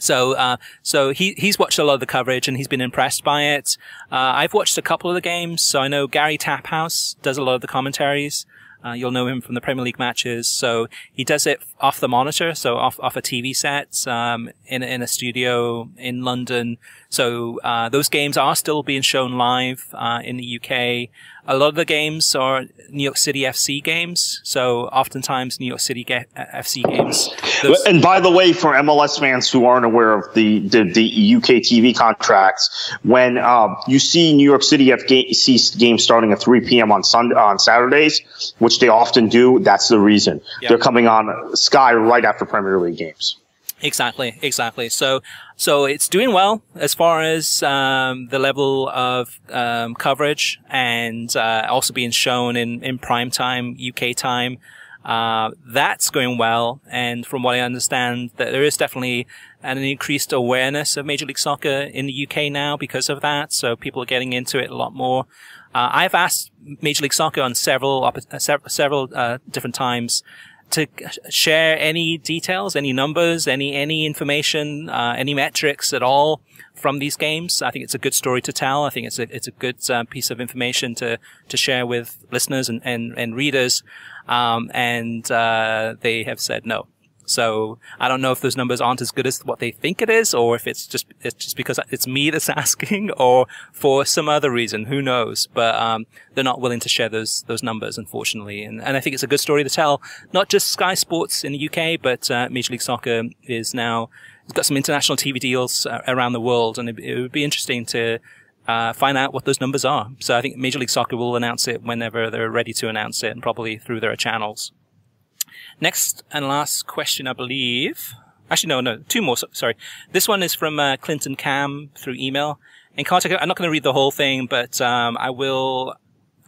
So, uh, so he, he's watched a lot of the coverage and he's been impressed by it. Uh, I've watched a couple of the games. So I know Gary Taphouse does a lot of the commentaries. Uh, you'll know him from the Premier League matches. So he does it off the monitor, so off, off a T V set, um, in, in a studio in London. So, uh, those games are still being shown live, uh, in the U K. A lot of the games are New York City F C games. So oftentimes New York City F C games. And by the way, for M L S fans who aren't aware of the, the, the U K T V contracts, when, um, you see New York City F C games starting at three P M on Sunday, on Saturdays, which they often do, that's the reason. Yep. They're coming on Sky right after Premier League games. Exactly, exactly. So, so it's doing well as far as, um, the level of, um, coverage and, uh, also being shown in, in prime time, U K time. Uh, that's going well. And from what I understand, that there is definitely an increased awareness of Major League Soccer in the U K now because of that. So people are getting into it a lot more. Uh, I've asked Major League Soccer on several, several, uh, different times to share any details, any numbers, any, any information, uh, any metrics at all from these games. I think it's a good story to tell. I think it's a, it's a good uh, piece of information to, to share with listeners and, and, and readers. Um, and, uh, they have said no. So I don't know if those numbers aren't as good as what they think it is, or if it's just, it's just because it's me that's asking or for some other reason. Who knows? But, um, they're not willing to share those, those numbers, unfortunately. And, and I think it's a good story to tell. Not just Sky Sports in the U K, but, uh, Major League Soccer is now, it's got some international T V deals uh, around the world. And it, it would be interesting to, uh, find out what those numbers are. So I think Major League Soccer will announce it whenever they're ready to announce it and probably through their channels. Next and last question, I believe. Actually, no, no, two more. Sorry. This one is from uh, Clinton Cam through email. And Kartik, I'm not going to read the whole thing, but um, I will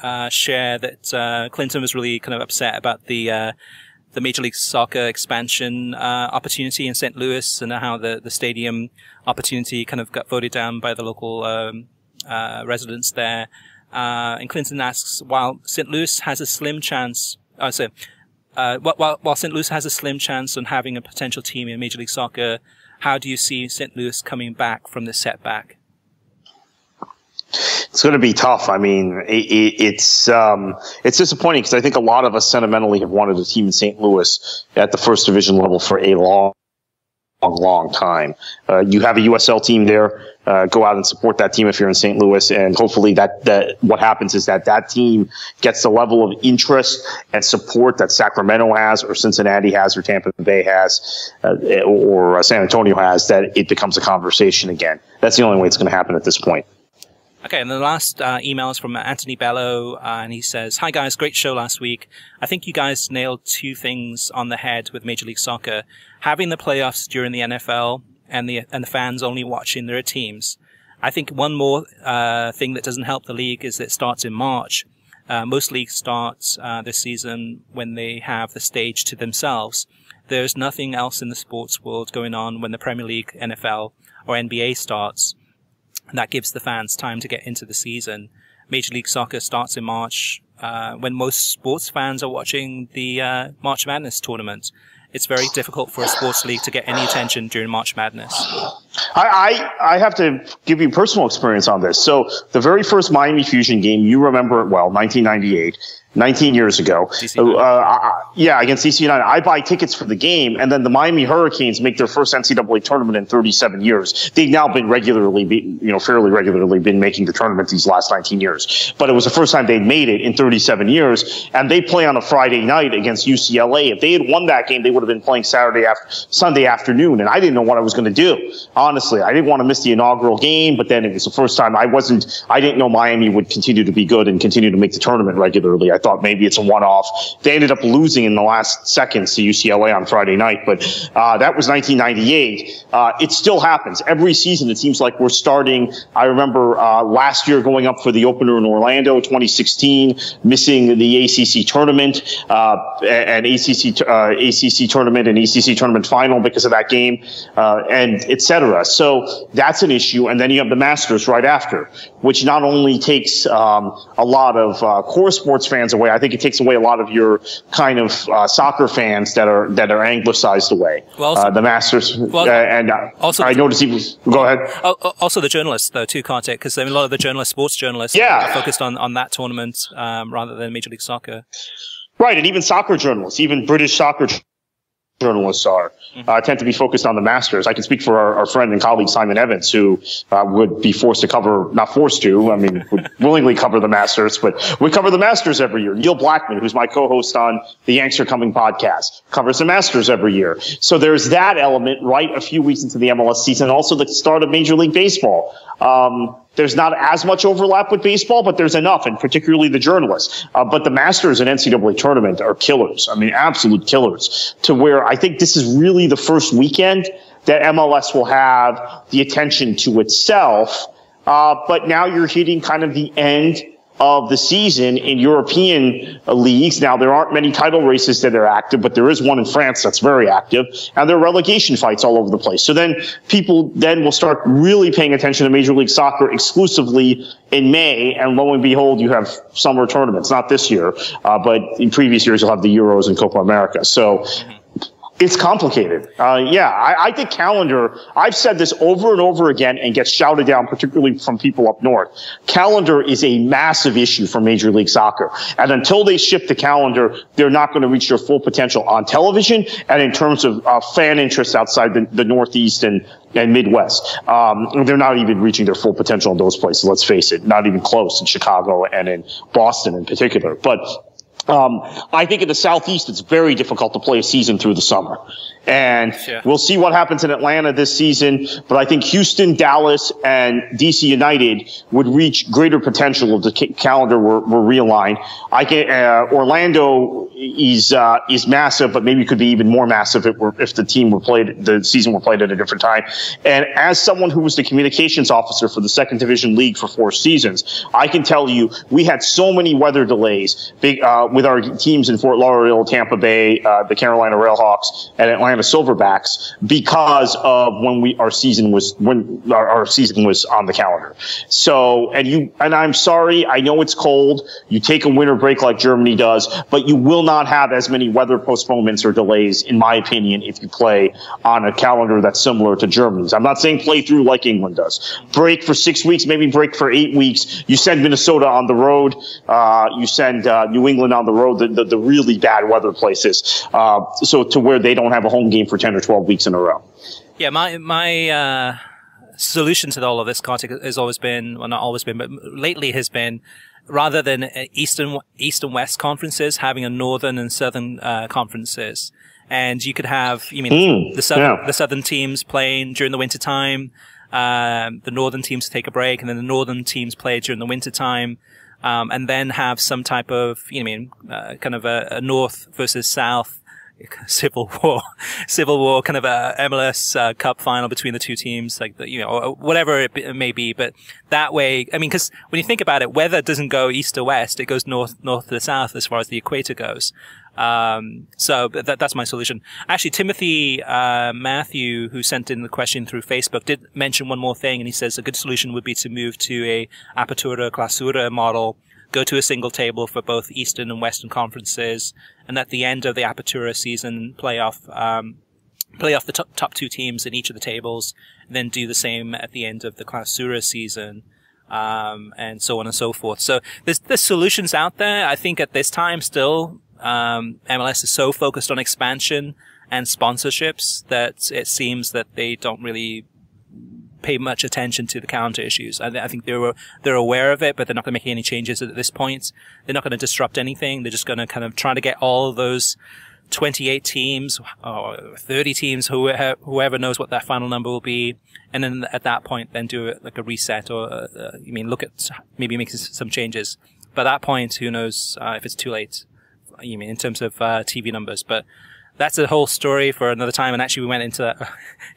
uh, share that uh, Clinton was really kind of upset about the uh, the Major League Soccer expansion uh, opportunity in Saint Louis and how the, the stadium opportunity kind of got voted down by the local um, uh, residents there. Uh, and Clinton asks, while Saint Louis has a slim chance... Oh, sorry. Uh, while, while Saint Louis has a slim chance on having a potential team in Major League Soccer, how do you see Saint Louis coming back from this setback? It's going to be tough. I mean, it, it, it's um, it's disappointing because I think a lot of us sentimentally have wanted a team in Saint Louis at the first division level for a long, long, long time. Uh, you have a U S L team there. Uh, go out and support that team if you're in Saint Louis, and hopefully that, that what happens is that that team gets the level of interest and support that Sacramento has, or Cincinnati has, or Tampa Bay has, uh, or uh, San Antonio has, that it becomes a conversation again. That's the only way it's going to happen at this point. Okay, and the last uh, email is from Anthony Bello, uh, and he says, "Hi guys, great show last week. I think you guys nailed two things on the head with Major League Soccer, having the playoffs during the N F L, and the and the fans only watching their teams. I think one more uh thing that doesn't help the league is that it starts in March. Uh, most leagues start uh, this season when they have the stage to themselves. There's nothing else in the sports world going on when the Premier League, N F L, or N B A starts. And that gives the fans time to get into the season. Major League Soccer starts in March, uh, when most sports fans are watching the uh, March Madness tournament. It's very difficult for a sports league to get any attention during March Madness. I, I, I have to give you personal experience on this. So the very first Miami Fusion game, you remember it well, nineteen ninety-eight, nineteen years ago. Uh, I, yeah, against D C United. I buy tickets for the game, and then the Miami Hurricanes make their first N C double A tournament in thirty-seven years. They've now been regularly, be, you know, fairly regularly been making the tournament these last nineteen years. But it was the first time they'd made it in thirty-seven years, and they play on a Friday night against U C L A. If they had won that game, they would have been playing Saturday after, Sunday afternoon, and I didn't know what I was going to do. Honestly, I didn't want to miss the inaugural game, but then it was the first time I wasn't, I didn't know Miami would continue to be good and continue to make the tournament regularly. I thought maybe it's a one-off. They ended up losing in the last seconds to U C L A on Friday night, but uh, that was nineteen ninety-eight. Uh, it still happens. Every season, it seems like we're starting. I remember uh, last year going up for the opener in Orlando, twenty sixteen, missing the A C C tournament, uh, and A C C, uh, A C C tournament and E C C tournament final because of that game, uh, and et cetera. So that's an issue. And then you have the Masters right after, which not only takes um, a lot of uh, core sports fans away, I think it takes away a lot of your kind of uh, soccer fans that are that are anglicized away. Well, also, uh, the Masters, well, uh, and uh, also I noticed he was. Go ahead. Also the journalists, though, too, Kartik, because I mean, a lot of the journalists, sports journalists, yeah, are focused on on that tournament um, rather than Major League Soccer. Right, and even soccer journalists, even British soccer journalists are, uh, tend to be focused on the Masters. I can speak for our, our friend and colleague Simon Evans, who uh, would be forced to cover, not forced to, I mean, would willingly cover the Masters, but we cover the Masters every year. Neil Blackman, who's my co-host on the Yanks Are Coming podcast, covers the Masters every year. So there's that element, right, a few weeks into the M L S season, also the start of Major League Baseball. Um, There's not as much overlap with baseball, but there's enough, and particularly the journalists. Uh, but the Masters and N C double A tournament are killers. I mean, absolute killers, to where I think this is really the first weekend that M L S will have the attention to itself. Uh, but now you're hitting kind of the end of the season in European leagues. Now, there aren't many title races that are active, but there is one in France that's very active, and there are relegation fights all over the place. So then people then will start really paying attention to Major League Soccer exclusively in May, and lo and behold, you have summer tournaments. Not this year, uh, but in previous years, you'll have the Euros and Copa America. So it's complicated. Uh, yeah, I, I think calendar, I've said this over and over again and gets shouted down, particularly from people up north. Calendar is a massive issue for Major League Soccer. And until they shift the calendar, they're not going to reach their full potential on television and in terms of uh, fan interest outside the, the Northeast and, and Midwest. Um, they're not even reaching their full potential in those places, let's face it, not even close, in Chicago and in Boston in particular. But Um, I think in the Southeast, it's very difficult to play a season through the summer. And sure, we'll see what happens in Atlanta this season. But I think Houston, Dallas, and D C United would reach greater potential if the ca calendar were, were realigned. I can, uh, Orlando is, uh, is massive, but maybe could be even more massive if, were, if the team were played, the season were played at a different time. And as someone who was the communications officer for the second division league for four seasons, I can tell you we had so many weather delays, big, uh, with our teams in Fort Lauderdale, Tampa Bay, uh, the Carolina Railhawks, and Atlanta Silverbacks, because of when we our season was when our, our season was on the calendar. So, and you and I'm sorry, I know it's cold. You take a winter break like Germany does, but you will not have as many weather postponements or delays, in my opinion, if you play on a calendar that's similar to Germany's. I'm not saying play through like England does. Break for six weeks, maybe break for eight weeks. You send Minnesota on the road. Uh, you send uh, New England on the road, the, the, the really bad weather places, uh, so to where they don't have a home game for ten or twelve weeks in a row. Yeah, my my uh, solution to all of this, Kartik, has always been, well, not always been, but lately has been, rather than East and, East and West conferences, having a Northern and Southern uh, conferences. And you could have, you mean, mm, the, southern, yeah. the Southern teams playing during the winter time, um, the Northern teams take a break, and then the Northern teams play during the winter time. Um, and then have some type of, you know, I mean, uh, kind of a, a North versus South civil war, civil war, kind of a M L S uh, Cup final between the two teams, like the, you know, or whatever it, it may be. But that way, I mean, because when you think about it, weather doesn't go east to west; it goes north, north to south as far as the equator goes. Um, so that, that's my solution. Actually, Timothy uh, Matthew, who sent in the question through Facebook, did mention one more thing, and he says a good solution would be to move to a Apertura Clausura model, go to a single table for both Eastern and Western conferences, and at the end of the Apertura season, play off, um, play off the top, top two teams in each of the tables, and then do the same at the end of the Clausura season. Um, and so on and so forth. So there's, there's solutions out there. I think at this time still, um, M L S is so focused on expansion and sponsorships that it seems that they don't really pay much attention to the calendar issues. I, th I think they're, they're aware of it, but they're not going to make any changes at this point. They're not going to disrupt anything. They're just going to kind of try to get all of those twenty-eight teams or thirty teams, whoever, whoever knows what that final number will be, and then at that point then do it like a reset, or uh, I mean look at maybe make some changes, but at that point who knows uh, if it's too late, you mean in terms of uh, T V numbers. But that's a whole story for another time, and actually we went into that,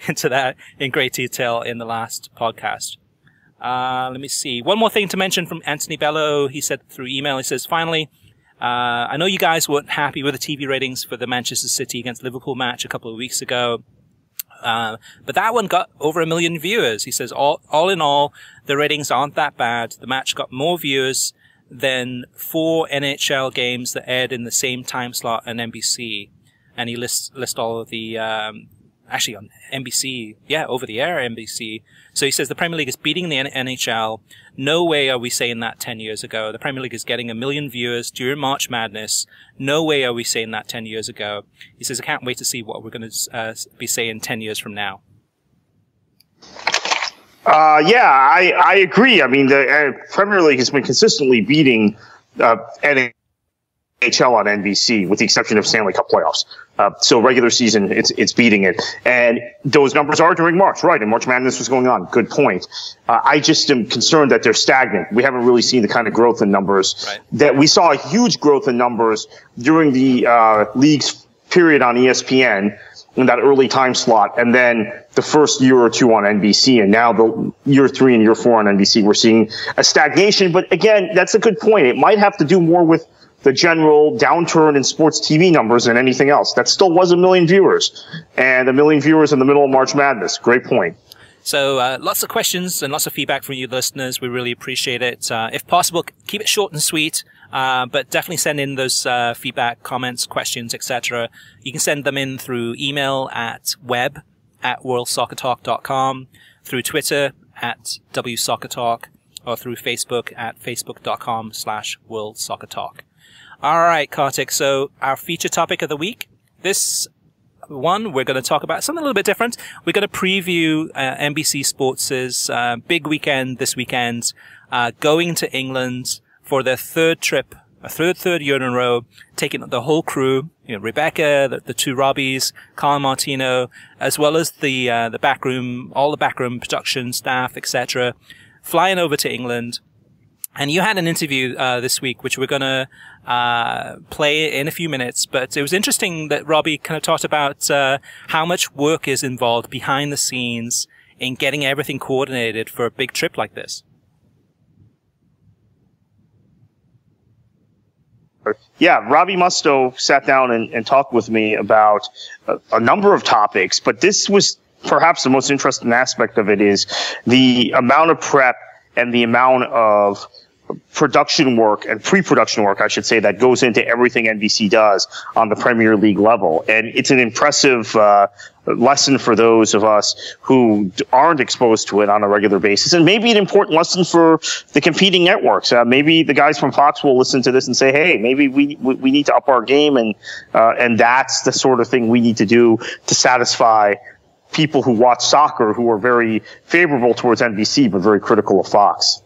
into that in great detail in the last podcast. Uh, let me see, one more thing to mention from Anthony Bello. He said through email, he says, finally, Uh, I know you guys weren't happy with the T V ratings for the Manchester City against Liverpool match a couple of weeks ago. Uh, but that one got over a million viewers. He says, all, all in all, the ratings aren't that bad. The match got more viewers than four N H L games that aired in the same time slot on N B C. And he lists, lists all of the, um, actually on N B C, yeah, over the air N B C. So he says the Premier League is beating the N H L. No way are we saying that ten years ago. The Premier League is getting a million viewers during March Madness. No way are we saying that ten years ago. He says, I can't wait to see what we're going to uh, be saying ten years from now. Uh, yeah, I, I agree. I mean, the uh, Premier League has been consistently beating uh, N H L. N H L on N B C, with the exception of Stanley Cup playoffs. Uh, so regular season, it's it's beating it, and those numbers are during March, right? And March Madness was going on. Good point. Uh, I just am concerned that they're stagnant. We haven't really seen the kind of growth in numbers right. that we saw. A huge growth in numbers during the uh, league's period on E S P N in that early time slot, and then the first year or two on N B C, and now the year three and year four on N B C, we're seeing a stagnation. But again, that's a good point. It might have to do more with the general downturn in sports T V numbers and anything else. That still was a million viewers, and a million viewers in the middle of March Madness. Great point. So uh, lots of questions and lots of feedback from you listeners. We really appreciate it. Uh, if possible, keep it short and sweet, uh, but definitely send in those uh, feedback, comments, questions, et cetera. You can send them in through email at web at world soccer talk dot com, through Twitter at W Soccer Talk, or through Facebook at facebook.com slash worldsoccertalk. All right, Kartik, so our feature topic of the week, this one, we're going to talk about something a little bit different. We're going to preview uh, N B C Sports' uh, big weekend this weekend, uh, going to England for their third trip, a third, third year in a row, taking the whole crew, you know, Rebecca, the, the two Robbies, Carl Martino, as well as the, uh, the backroom, all the backroom production staff, et cetera, flying over to England. And you had an interview uh, this week, which we're going to uh, play in a few minutes. But it was interesting that Robbie kind of talked about uh, how much work is involved behind the scenes in getting everything coordinated for a big trip like this. Yeah, Robbie Mustoe sat down and, and talked with me about a, a number of topics. But this was perhaps the most interesting aspect of it, is the amount of prep and the amount of production work and pre-production work, I should say, that goes into everything N B C does on the Premier League level. And it's an impressive uh, lesson for those of us who aren't exposed to it on a regular basis, and maybe an important lesson for the competing networks. Uh, maybe the guys from Fox will listen to this and say, hey, maybe we we, we need to up our game, and uh, and that's the sort of thing we need to do to satisfy people who watch soccer, who are very favorable towards N B C but very critical of Fox.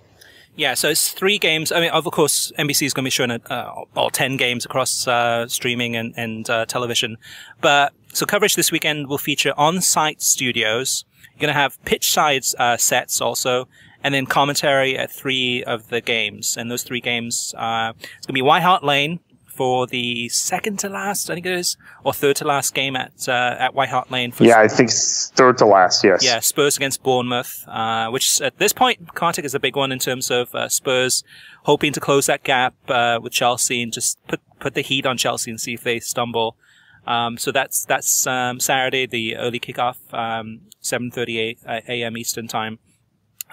Yeah, so it's three games. I mean, of course, N B C is going to be showing uh, all ten games across uh, streaming and, and uh, television. But so coverage this weekend will feature on-site studios. You're going to have pitch-side uh, sets also, and then commentary at three of the games. And those three games, uh, it's going to be White Hart Lane for the second to last, I think it is, or third to last game at uh, at White Hart Lane. For yeah, Spurs. I think third to last. Yes. Yeah, Spurs against Bournemouth, uh, which at this point, Kartik is a big one in terms of uh, Spurs hoping to close that gap uh, with Chelsea and just put put the heat on Chelsea and see if they stumble. Um, so that's that's um, Saturday, the early kickoff, um, seven thirty-eight a m Eastern time.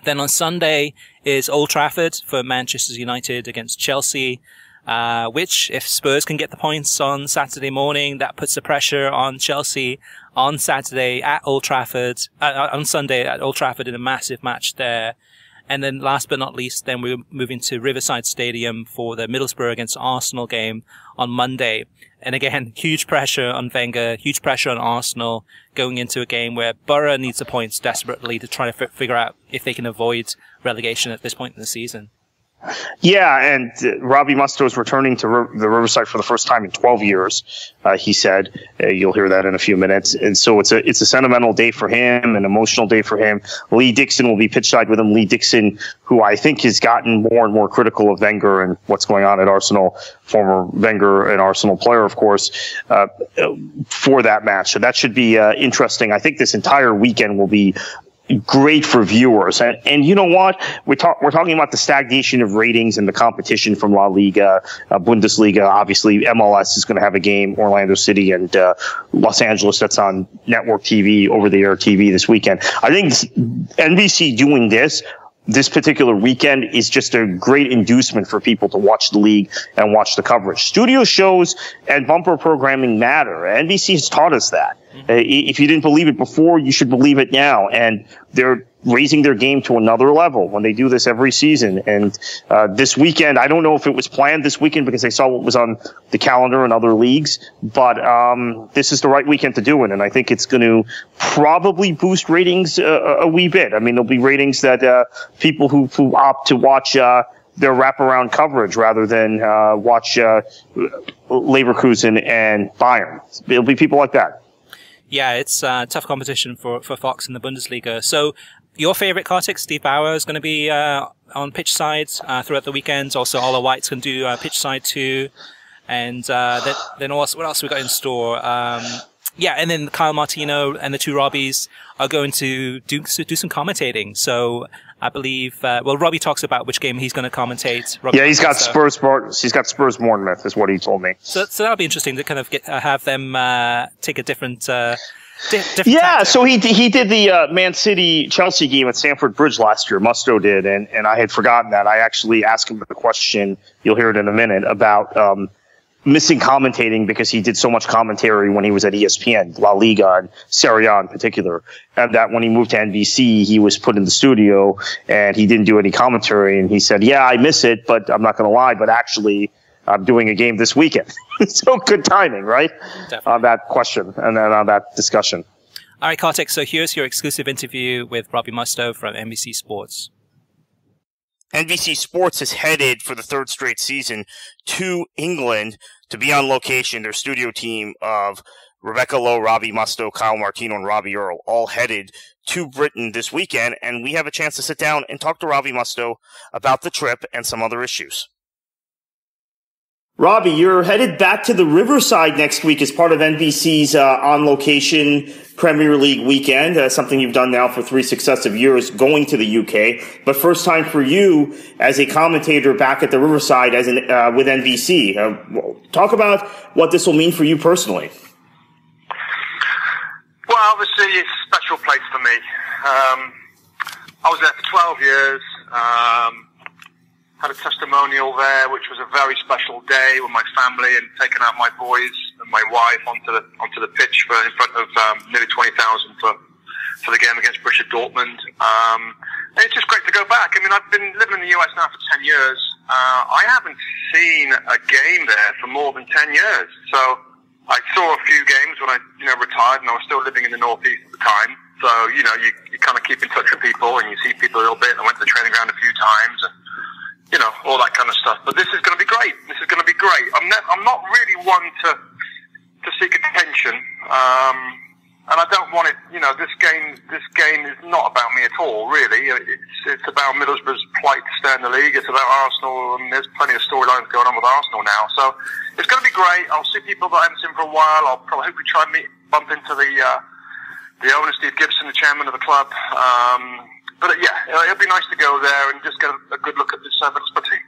Then on Sunday is Old Trafford for Manchester United against Chelsea, uh, which if Spurs can get the points on Saturday morning, that puts the pressure on Chelsea on Saturday at Old Trafford, uh, on Sunday at Old Trafford in a massive match there. And then last but not least, then we're moving to Riverside Stadium for the Middlesbrough against Arsenal game on Monday. And again, huge pressure on Wenger, huge pressure on Arsenal going into a game where Borough needs the points desperately to try to f figure out if they can avoid relegation at this point in the season. Yeah, and uh, Robbie Mustoe is returning to R the Riverside for the first time in twelve years. Uh, he said, uh, you'll hear that in a few minutes. And so it's a it's a sentimental day for him, an emotional day for him. Lee Dixon will be pitchside with him. Lee Dixon, who I think has gotten more and more critical of Wenger and what's going on at Arsenal, former Wenger and Arsenal player, of course, uh, for that match. So that should be uh, interesting. I think this entire weekend will be great for viewers. And, and you know what? We talk, we're talking about the stagnation of ratings and the competition from La Liga, uh, Bundesliga. Obviously, M L S is going to have a game, Orlando City and uh, Los Angeles. That's on network T V, over-the-air T V this weekend. I think N B C doing this, this particular weekend is just a great inducement for people to watch the league and watch the coverage. Studio shows and bumper programming matter. N B C has taught us that. Mm-hmm. uh, if you didn't believe it before, you should believe it now. And they're raising their game to another level when they do this every season. And uh, this weekend, I don't know if it was planned this weekend because they saw what was on the calendar in other leagues, but um, this is the right weekend to do it. And I think it's going to probably boost ratings uh, a wee bit. I mean, there'll be ratings that uh, people who, who opt to watch uh, their wraparound coverage rather than uh, watch uh, Leverkusen and Bayern. It'll be people like that. Yeah, it's uh, tough competition for, for Fox in the Bundesliga. So your favorite, Kartik, Steve Bauer, is going to be uh, on pitch side uh, throughout the weekend. Also, Ola White's going to do uh, pitch side too. And uh, that, then also, what else have we got in store? Um, yeah, and then Kyle Martino and the two Robbies are going to do, do some commentating. So I believe, uh, well, Robbie talks about which game he's going to commentate. Robbie yeah, he's got so. Spurs. He's got Spurs Bournemouth, is what he told me. So, so that'll be interesting to kind of get, uh, have them uh, take a different. Uh, di different yeah, tactic. So he he did the uh, Man City Chelsea game at Stamford Bridge last year. Mustoe did, and and I had forgotten that. I actually asked him the question. You'll hear it in a minute about. Um, Missing commentating because he did so much commentary when he was at E S P N, La Liga, and Serie A in particular. And that when he moved to N B C, he was put in the studio and he didn't do any commentary. And he said, yeah, I miss it, but I'm not going to lie. But actually, I'm doing a game this weekend. So good timing, right? Definitely. On that question and then on that discussion. All right, Kartik. So here's your exclusive interview with Robbie Mustoe from N B C Sports. N B C Sports is headed for the third straight season to England to be on location. Their studio team of Rebecca Lowe, Robbie Mustoe, Kyle Martino, and Robbie Earle all headed to Britain this weekend, and we have a chance to sit down and talk to Robbie Mustoe about the trip and some other issues. Robbie, you're headed back to the Riverside next week as part of N B C's uh, On Location Premier League weekend, uh, something you've done now for three successive years, going to the U K. But first time for you as a commentator back at the Riverside as an, uh, with N B C. Uh, talk about what this will mean for you personally. Well, obviously, it's a special place for me. Um, I was there for twelve years. Um, Had a testimonial there, which was a very special day with my family and taking out my boys and my wife onto the onto the pitch for in front of um, nearly twenty thousand for for the game against Borussia Dortmund. Um, and it's just great to go back. I mean, I've been living in the U S now for ten years. Uh, I haven't seen a game there for more than ten years. So I saw a few games when I you know retired, and I was still living in the Northeast at the time. So you know, you you kind of keep in touch with people and you see people a little bit. And I went to the training ground a few times. And, you know, all that kind of stuff. But this is going to be great. This is going to be great. I'm not, I'm not really one to to seek attention. Um, And I don't want it, you know, this game, this game is not about me at all, really. It's, it's about Middlesbrough's plight to stay in the league. It's about Arsenal, and there's plenty of storylines going on with Arsenal now. So it's going to be great. I'll see people that I haven't seen for a while. I'll probably hopefully try and meet, bump into the, uh, the owner, Steve Gibson, the chairman of the club. Um, but yeah, it'll be nice to go there and just get a, a good look at this uh, Middlesbrough team.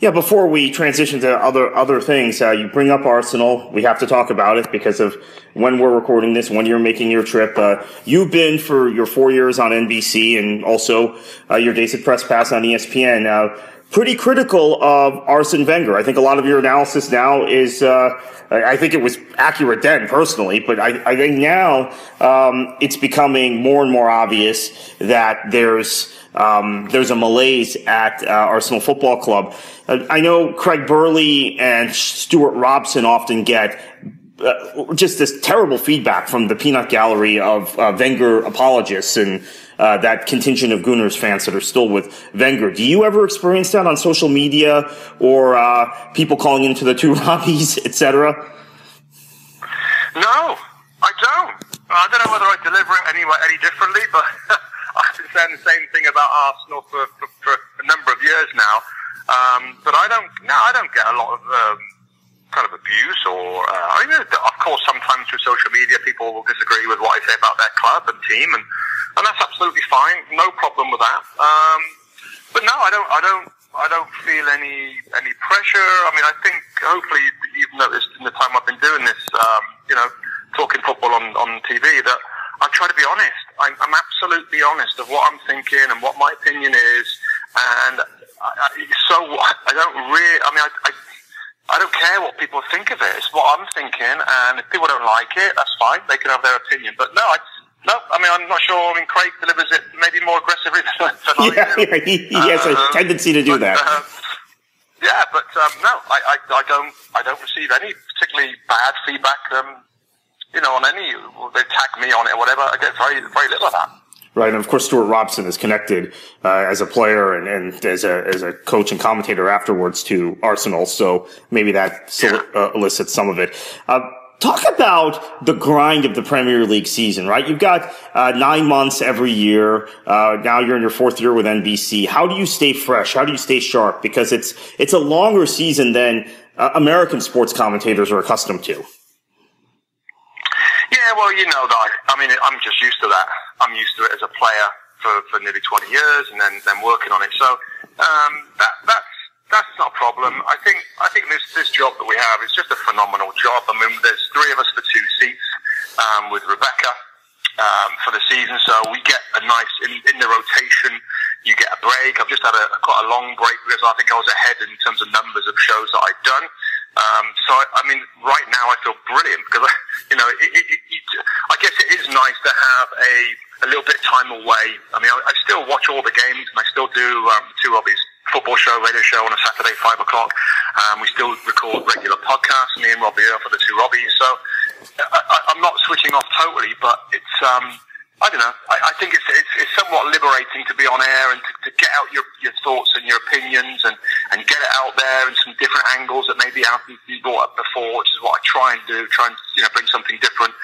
Yeah, before we transition to other other things, uh, you bring up Arsenal. We have to talk about it because of when we're recording this, when you're making your trip. Uh, you've been for your four years on N B C and also uh, your days at Press Pass on E S P N. Uh, pretty critical of Arsène Wenger. I think a lot of your analysis now is, uh, I think it was accurate then personally, but I, I think now um, it's becoming more and more obvious that there's Um, there's a malaise at uh, Arsenal Football Club. Uh, I know Craig Burley and Stuart Robson often get uh, just this terrible feedback from the peanut gallery of uh, Wenger apologists and uh, that contingent of Gunners fans that are still with Wenger. Do you ever experience that on social media or uh, people calling into the two Robbies, et cetera? No, I don't. I don't know whether I deliver it any, any differently, but... I've been saying the same thing about Arsenal for, for, for a number of years now, um, but I don't. No, I don't get a lot of um, kind of abuse, or uh, I mean, of course, sometimes through social media, people will disagree with what I say about their club and team, and, and that's absolutely fine. No problem with that. Um, but no, I don't. I don't. I don't feel any any pressure. I mean, I think hopefully you've noticed in the time I've been doing this, um, you know, talking football on on T V that. I try to be honest. I'm, I'm absolutely honest of what I'm thinking and what my opinion is, and I, I, so I don't really. I mean, I, I I don't care what people think of it. It's what I'm thinking, and if people don't like it, that's fine. They can have their opinion. But no, I, no. I mean, I'm not sure. I mean, Craig delivers it maybe more aggressively than I yeah, do. Yeah, he, he has um, a tendency to do but, that. Uh, yeah, but um, no, I, I I don't I don't receive any particularly bad feedback. Um, You know, on any, they tag me on it or whatever, I get very, very little of that. Right, and of course, Stuart Robson is connected uh, as a player and, and as a as a coach and commentator afterwards to Arsenal, so maybe that yeah. uh, elicits some of it. Uh, talk about the grind of the Premier League season, right? You've got uh, nine months every year. Uh, now you're in your fourth year with N B C. How do you stay fresh? How do you stay sharp? Because it's it's a longer season than uh, American sports commentators are accustomed to. Yeah, well, you know that. I, I mean, I'm just used to that. I'm used to it as a player for, for nearly twenty years, and then, then working on it. So um, that that's that's not a problem. I think I think this this job that we have is just a phenomenal job. I mean, there's three of us for two seats um, with Rebecca um, for the season, so we get a nice in, in the rotation. You get a break. I've just had a quite a long break because I think I was ahead in terms of numbers of shows that I've done. Um, so, I, I mean, right now I feel brilliant because, I, you know, it, it, it, I guess it is nice to have a, a little bit of time away. I mean, I, I still watch all the games and I still do um, two of these football show, radio show on a Saturday, five o'clock. Um, we still record regular podcasts, me and Robbie are for the two Robbies. So, I, I, I'm not switching off totally, but it's, um, I don't know, I, I think it's, it's it's somewhat liberating to be on air and to, to get out your, your thoughts and your opinions and, and get it out there in some different angles that maybe haven't been brought up before, which is what I try and do, try and, you know, bring something different.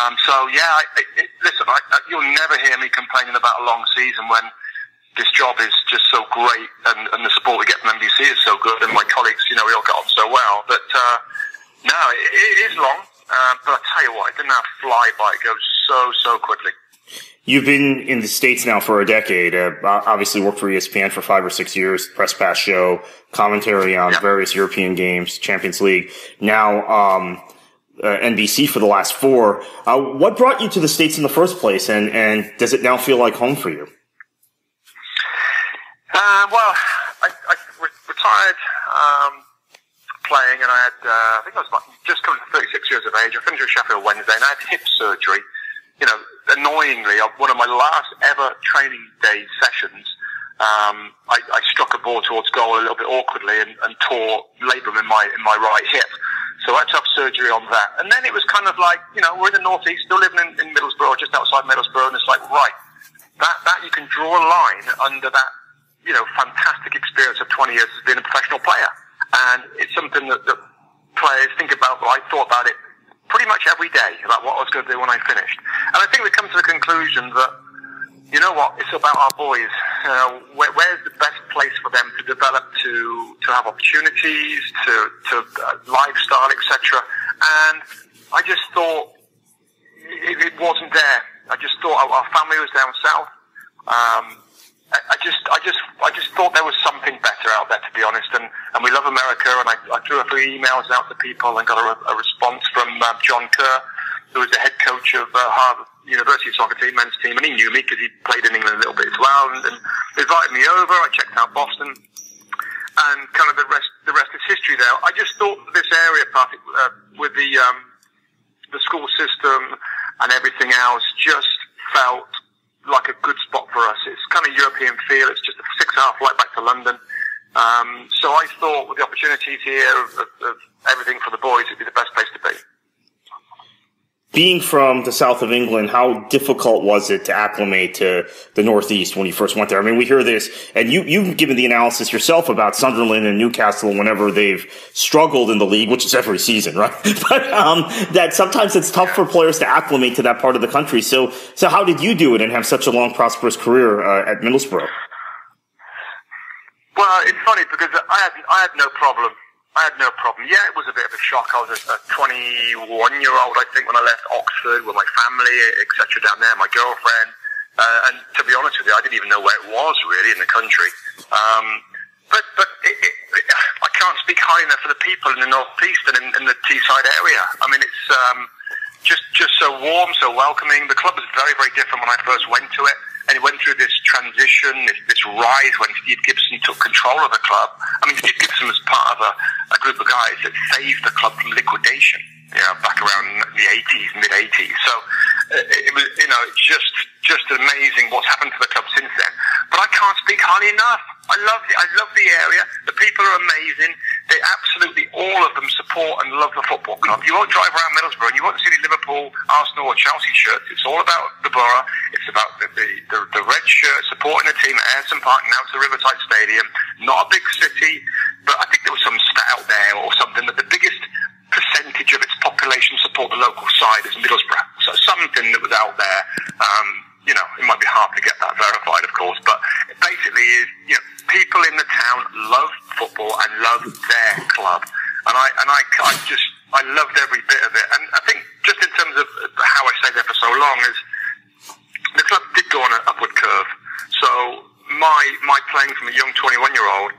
Um, so, yeah, I, it, listen, I, I, you'll never hear me complaining about a long season when this job is just so great and, and the support we get from N B C is so good and my colleagues, you know, we all get on so well. But, uh, no, it, it is long, uh, but I tell you what, it didn't have to fly by. It goes so, so quickly. You've been in the States now for a decade, uh, obviously worked for E S P N for five or six years, press pass show, commentary on various European games, Champions League, now um, uh, N B C for the last four. Uh, what brought you to the States in the first place, and, and does it now feel like home for you? Uh, well, I, I re- retired um, playing, and I had, uh, I think I was about, just coming to thirty-six years of age. I finished with Sheffield Wednesday, and I had hip surgery. You know, annoyingly, on one of my last ever training day sessions, um, I, I struck a ball towards goal a little bit awkwardly and, and tore labrum in my in my right hip. So I had to have surgery on that. And then it was kind of like, you know, we're in the northeast, still living in, in Middlesbrough, just outside Middlesbrough, and it's like, right, that that you can draw a line under that, you know, fantastic experience of twenty years as being a professional player. And it's something that, that players think about, but I thought about it pretty much every day about what I was going to do when I finished. And I think we come to the conclusion that, you know what, it's about our boys. Uh, where, where's the best place for them to develop, to to have opportunities, to, to uh, lifestyle, et cetera. And I just thought it, it wasn't there. I just thought our family was down south. Um, I just, I just, I just thought there was something better out there, to be honest. And, and we love America. And I, I threw a few emails out to people and got a, a response from uh, John Kerr, who was the head coach of uh, Harvard University soccer team, men's team. And he knew me because he played in England a little bit as well. And, and invited me over. I checked out Boston, and kind of the rest, the rest is history. There, I just thought this area, Kartik, uh, with the um, the school system and everything else, just felt like a good spot for us. It's kind of European feel. It's just a six-hour flight back to London. Um, so I thought with the opportunities here of, of, of everything for the boys, it'd be the best place to be. Being from the south of England, how difficult was it to acclimate to the northeast when you first went there? I mean, we hear this, and you, you've given the analysis yourself about Sunderland and Newcastle whenever they've struggled in the league, which is every season, right? But um, that sometimes it's tough for players to acclimate to that part of the country. So, so how did you do it and have such a long, prosperous career uh, at Middlesbrough? Well, it's funny because I had I had no problem. I had no problem. Yeah, it was a bit of a shock. I was a twenty-one-year-old, I think, when I left Oxford with my family, et cetera, down there, my girlfriend. Uh, and to be honest with you, I didn't even know where it was, really, in the country. Um, but but it, it, it, I can't speak high enough for the people in the northeast and in, in the Teesside area. I mean, it's um, just, just so warm, so welcoming. The club was very, very different when I first went to it. And it went through this transition, this, this rise when Steve Gibson took control of the club. I mean, Steve Gibson was part of a, a group of guys that saved the club from liquidation, you know, back around the eighties, mid-eighties. So uh, it was, you know, just just amazing what's happened to the club since then. But I can't speak highly enough. I love the, I love the area. The people are amazing. They absolutely, all of them, support and love the football club. You won't drive around Middlesbrough and you won't see any Liverpool, Arsenal or Chelsea shirts. It's all about the borough. It's about the, the, the, the red shirt supporting the team at Ayrton Park, now to Riverside Stadium. Not a big city, but I think there was some stat out there or something that the biggest percentage of its population support the local side is Middlesbrough. So something that was out there, um, you know, it might be hard to get that verified, of course, but it basically is, you know, people in the town love football and love their club. And I, and I, I just, I loved every bit of it. And I think just in terms of how I stayed there for so long is the club did go on an upward curve. So my, my playing from a young twenty-one year old,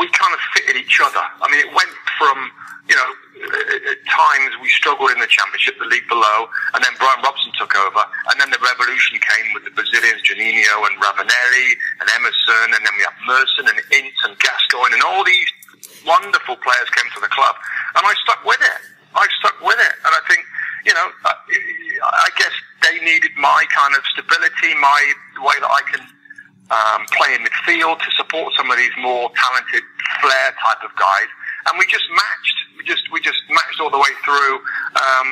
we kind of fitted each other. I mean, it went from, you know, at times we struggled in the championship, the league below, and then Brian Robson took over, and then the revolution came with the Brazilians, Juninho and Ravanelli and Emerson, and then we have Merson and Ince and Gascoigne, and all these wonderful players came to the club, and I stuck with it. I stuck with it, and I think, you know, I guess they needed my kind of stability, my way that I can um, play in midfield to support some of these more talented flair type of guys, and we just matched. We just we just matched all the way through, um,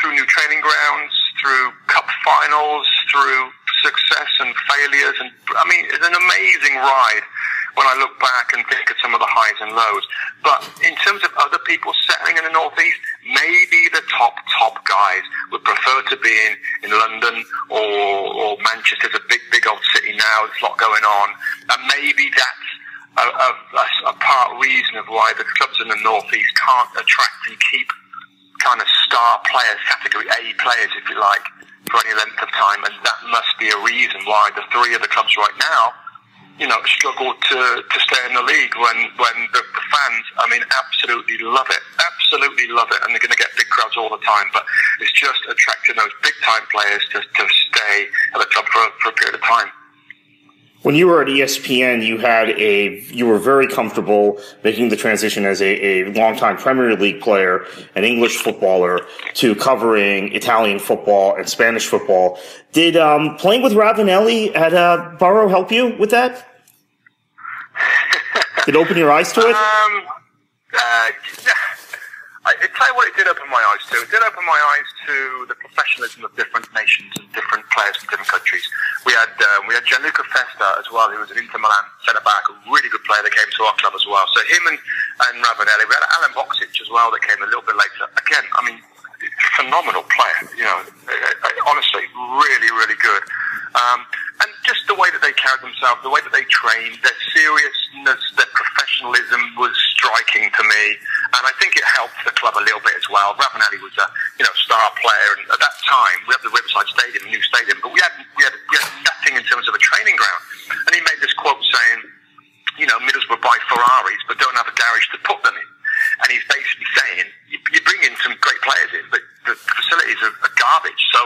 through new training grounds, through cup finals, through success and failures, and I mean it's an amazing ride when I look back and think of some of the highs and lows. But in terms of other people settling in the northeast, maybe the top top guys would prefer to be in, in London or, or Manchester's a big big old city now. There's a lot going on, and maybe that's A, a, a part reason of why the clubs in the northeast can't attract and keep kind of star players, category A players, if you like, for any length of time, and that must be a reason why the three of the clubs right now, you know, struggle to to stay in the league when when the, the fans, I mean, absolutely love it, absolutely love it, and they're going to get big crowds all the time. But it's just attracting those big time players to to stay at the club for a, for a period of time. When you were at E S P N, you had a, you were very comfortable making the transition as a, a longtime Premier League player, an English footballer, to covering Italian football and Spanish football. Did, um, playing with Ravanelli at, uh, Borough help you with that? Did it open your eyes to it? Um, uh, I tell you what it did open my eyes to. It did open my eyes to the professionalism of different nations and different players from different countries. We had uh, we had Gianluca Festa as well, who was an Inter Milan centre-back, a really good player that came to our club as well. So him and, and Ravanelli. We had Alan Boksic as well that came a little bit later. Again, I mean, phenomenal player, you know, honestly, really, really good. Um, and just the way that they carried themselves, the way that they trained, their seriousness, their professionalism was striking to me. And I think it helped the club a little bit as well. Ravanelli was a, you know, star player. And at that time, we had the Riverside Stadium, new stadium, but we had, we had, we had nothing in terms of a training ground. And he made this quote saying, you know, Middlesbrough buy Ferraris, but don't have a garage to put them in. And he's basically saying, you, you bring in some great players in, but the facilities are, are garbage. So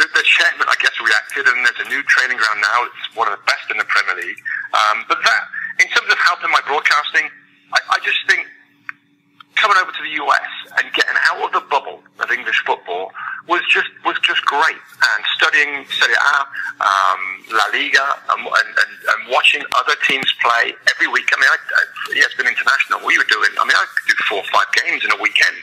the, the chairman, I guess, reacted, and there's a new training ground now. It's one of the best in the Premier League. Um, but that, in terms of helping my broadcasting, I, I just think coming over to the U S and getting out of the bubble of English football was just was just great. And studying Serie A, um, La Liga, and, and, and watching other teams play every week. I mean, I, I, yeah, it's been international. We were doing, I mean, I could do four or five games in a weekend.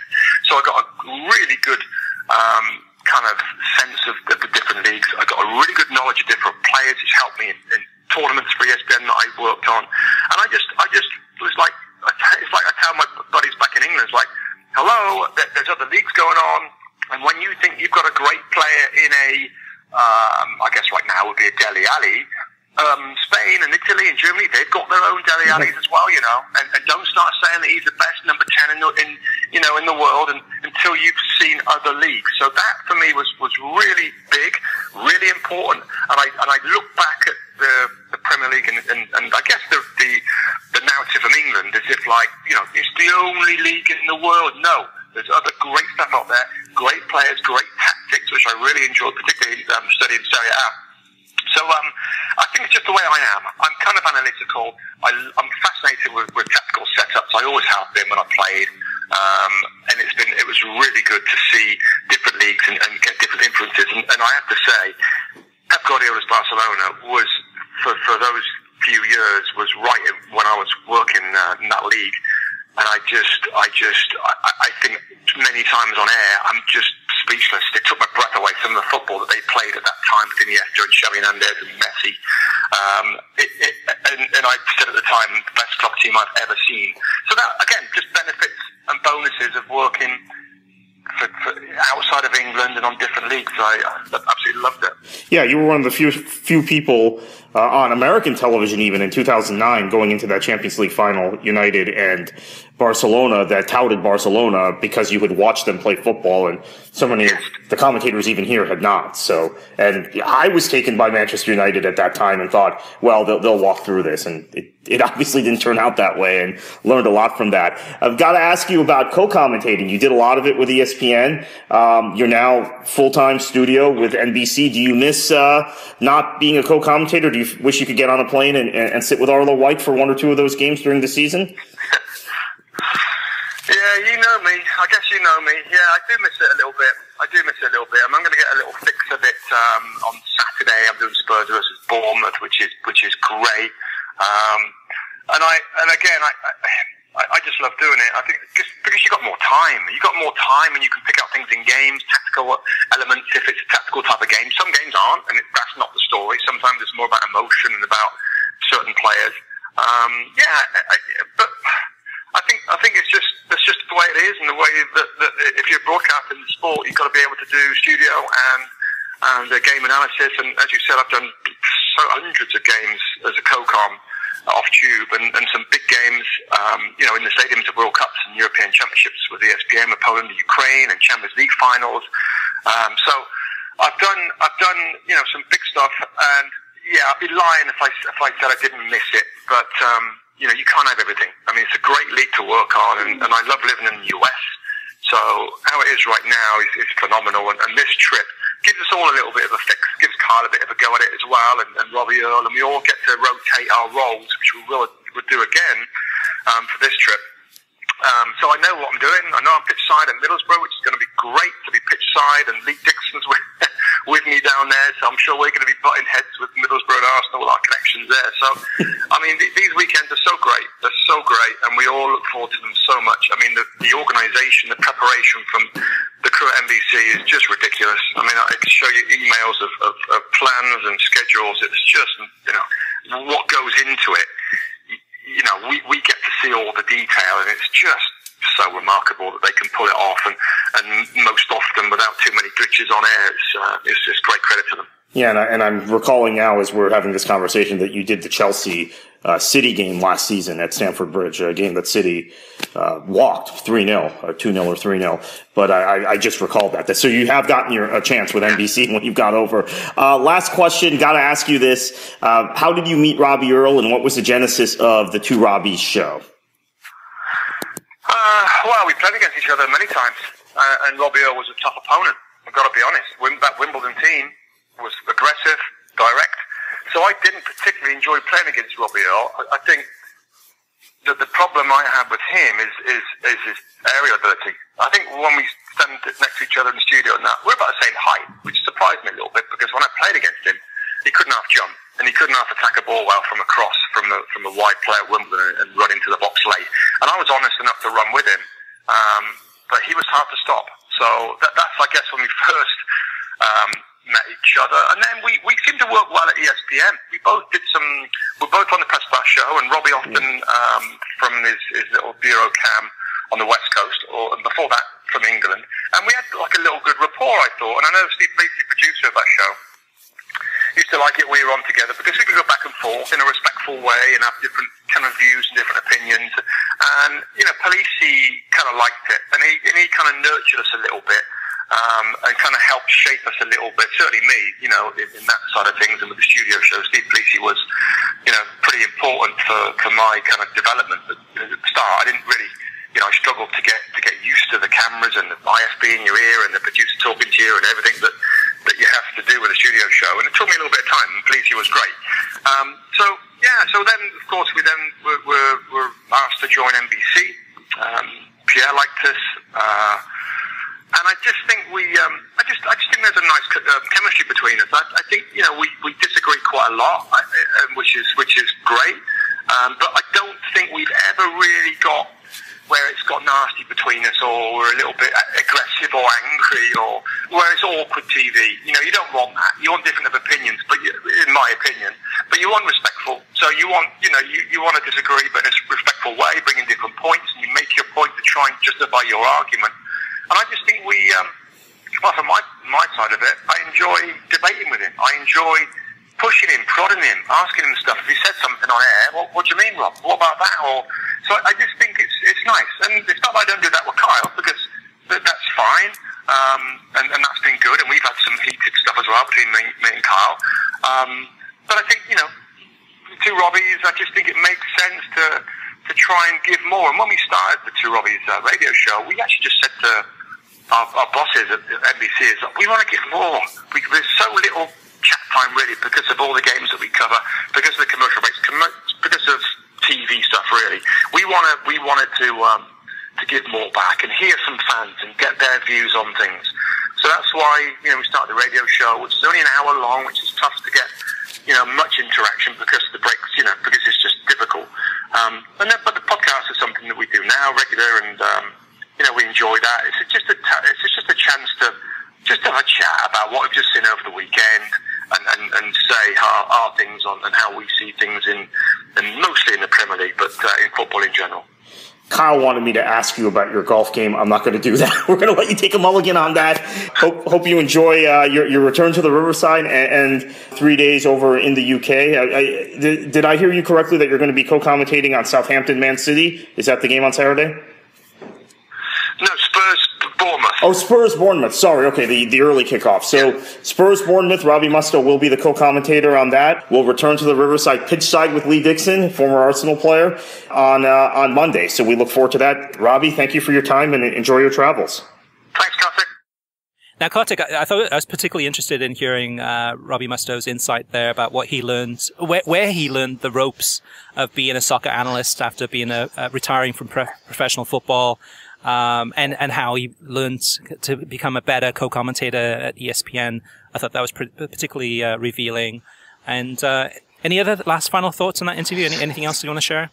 So I got a really good um, kind of sense of the, the different leagues. I got a really good knowledge of different players, which helped me in, in tournaments for E S P N that I worked on. And I just, I just was like, it's like I tell my buddies back in England, it's like, hello, there's other leagues going on, and when you think you've got a great player in a, um, I guess right now it would be a Deli Alley, um, Spain and Italy and Germany, they've got their own Deli Alleys as well, you know, and, and don't start saying that he's the best number ten in, in you know, in the world and, until you've seen other leagues. So that for me was, was really big, really important, and I, and I look back at the, the Premier League and, and, and I guess the, the the narrative from England is if like, you know, it's the only league in the world. No, there's other great stuff out there, great players, great tactics, which I really enjoyed, particularly um, studying Serie A. So um, I think it's just the way I am. I'm kind of analytical. I, I'm fascinated with, with tactical setups. I always have been when I played. Um, and it's been, it was really good to see different leagues and, and get different influences. And, and I have to say, Pep Guardiola's Barcelona was, for, for those few years, was right when I was working uh, in that league. And I just, I just, I, I think many times on air, I'm just speechless. It took my breath away from the football that they played at that time between Iniesta and Xavi Hernandez and Messi. Um, it, it, and, and I said at the time, the best club team I've ever seen. So that, again, just benefits and bonuses of working for, for outside of England and on different leagues. I, I absolutely loved it. Yeah, you were one of the few few people uh, on American television, even in two thousand nine, going into that Champions League final, United and Barcelona, that touted Barcelona because you had watched them play football, and so many of the commentators even here had not. So, and I was taken by Manchester United at that time and thought, well, they'll, they'll walk through this, and it, it obviously didn't turn out that way, and learned a lot from that. I've got to ask you about co-commentating. You did a lot of it with E S P N. Um, you're now full-time studio with N B C. Do you miss uh, not being a co-commentator? Do you wish you could get on a plane and, and, and sit with Arlo White for one or two of those games during the season? Yeah, you know me. I guess you know me. Yeah, I do miss it a little bit. I do miss it a little bit. I'm, I'm going to get a little fix of it um, on Saturday. I'm doing Spurs versus Bournemouth, which is which is great. Um, and I and again, I, I I just love doing it. I think just because you got more time, you got more time, and you can pick out things in games, tactical elements if it's a tactical type of game. Some games aren't, and it, that's not the story. Sometimes it's more about emotion and about certain players. Um, yeah, I, I, but. I think I think it's just that's just the way it is, and the way that, that if you're broadcasting the sport, you've got to be able to do studio and and uh, game analysis. And as you said, I've done so hundreds of games as a co-com off tube, and, and some big games, um, you know, in the stadiums of World Cups and European Championships with E S P N, with Poland and Ukraine, and Champions League finals. Um, so I've done I've done you know some big stuff, and yeah, I'd be lying if I if I said I didn't miss it, but. Um, You know, you can't have everything. I mean, it's a great league to work on, and, and I love living in the U S. So how it is right now is, is phenomenal, and, and this trip gives us all a little bit of a fix, gives Carl a bit of a go at it as well, and, and Robbie Earl, and we all get to rotate our roles, which we will we'll do again um, for this trip. Um, so I know what I'm doing. I know I'm pitch side at Middlesbrough, which is going to be great to be pitch side, and Lee Dixon's with, with me down there, so I'm sure we're going to be butting heads with Middlesbrough and Arsenal, our connections there. So, I mean, th these weekends are so great. They're so great, and we all look forward to them so much. I mean, the, the organisation, the preparation from the crew at N B C is just ridiculous. I mean, I can show you emails of, of, of plans and schedules. It's just, you know, what goes into it. You know, we, we get to see all the detail, and it's just so remarkable that they can pull it off, and, and most often without too many glitches on air. It's, uh, it's just great credit to them. Yeah, and, I, and I'm recalling now as we're having this conversation that you did the Chelsea uh, City game last season at Stamford Bridge, a game that City uh, walked three nil, or two nil or three nil. But I, I just recalled that. So you have gotten your a chance with N B C when you've got over. Uh, last question, got to ask you this. Uh, how did you meet Robbie Earle, and what was the genesis of the Two Robbies show? Uh, well, we played against each other many times, uh, and Robbie Earle was a tough opponent. I've got to be honest. Wim- that Wimbledon team was aggressive, direct. So I didn't particularly enjoy playing against Robbie Earle. I think that the problem I have with him is, is, is his aerial ability. I think when we stand next to each other in the studio and that, we're about the same height, which surprised me a little bit, because when I played against him, he couldn't half jump, and he couldn't half attack a ball well from across, from the, from a wide player at Wimbledon and run into the box late. And I was honest enough to run with him, um, but he was hard to stop. So that, that's, I guess, when we first... Um, met each other, and then we, we seemed to work well at E S P N. We both did some, we're both on the Press Pass show, and Robbie often um, from his, his little bureau cam on the West Coast, or before that from England, and we had like a little good rapport, I thought. And I know Steve Bates, the producer of that show, used to like it we were on together, because we could go back and forth in a respectful way and have different kind of views and different opinions. And, you know, Palisi kind of liked it, and he, and he kind of nurtured us a little bit. Um, and kind of helped shape us a little bit. Certainly me, you know, in, in that side of things, and with the studio show, Steve Palisi was, you know, pretty important for, for my kind of development. But at the start, I didn't really, you know, I struggled to get to get used to the cameras and the I F B in your ear and the producer talking to you and everything that, that you have to do with a studio show. And it took me a little bit of time, and Palisi was great. Um, so, yeah, so then, of course, we then were, were, were asked to join N B C. Um, Pierre liked us. Uh, And I just think we, um, I just, I just think there's a nice uh, chemistry between us. I, I think, you know, we, we disagree quite a lot, I, I, which is, which is great. Um, but I don't think we've ever really got where it's got nasty between us, or we're a little bit aggressive or angry, or where it's awkward T V. You know, you don't want that. You want different opinions, but you, in my opinion, but you want respectful. So you want, you know, you, you want to disagree, but in a respectful way, bringing different points, and you make your point to try and justify your argument. And I just think we, um, well, from my, my side of it, I enjoy debating with him. I enjoy pushing him, prodding him, asking him stuff. If he said something on air, well, what do you mean, Rob? What about that? Or so I just think it's it's nice. And it's not that I don't do that with Kyle, because th- that's fine, um, and, and that's been good. And we've had some heated stuff as well between me, me and Kyle. Um, but I think, you know, Two Robbies, I just think it makes sense to, to try and give more. And when we started the Two Robbies uh, radio show, we actually just said to... Our, our bosses at N B C is like, we want to give more. We, there's so little chat time, really, because of all the games that we cover, because of the commercial breaks, com- because of T V stuff, really. We want to, we wanted to um, to give more back and hear some fans and get their views on things. So that's why, you know, we started the radio show, which is only an hour long, which is tough to get, you know, much interaction because of the breaks, you know, because it's just difficult. Um, and then, but the podcast is something that we do now, regular, and. Um, You know, we enjoy that. It's just a t- it's just a chance to just have a chat about what we've just seen over the weekend, and, and, and say how our things on and how we see things in, and mostly in the Premier League, but uh, in football in general. Kyle wanted me to ask you about your golf game. I'm not going to do that. We're going to let you take a mulligan on that. Hope hope you enjoy uh, your your return to the Riverside and, and three days over in the U K. I, I, did, did I hear you correctly that you're going to be co-commentating on Southampton Man City? Is that the game on Saturday? No, Spurs, Bournemouth. Oh, Spurs, Bournemouth. Sorry, okay, the, the early kickoff. So, yeah. Spurs, Bournemouth, Robbie Mustoe will be the co-commentator on that. We'll return to the Riverside pitch side with Lee Dixon, former Arsenal player, on uh, on Monday. So we look forward to that. Robbie, thank you for your time, and enjoy your travels. Thanks, Kartik. Now, Kartik, I, I thought I was particularly interested in hearing uh, Robbie Mustoe's insight there about what he learned, where, where he learned the ropes of being a soccer analyst after being a, uh, retiring from pre- professional football. Um, and, and how he learned to become a better co-commentator at E S P N. I thought that was pre- particularly uh, revealing. And uh, any other last final thoughts on that interview? Any, anything else you want to share?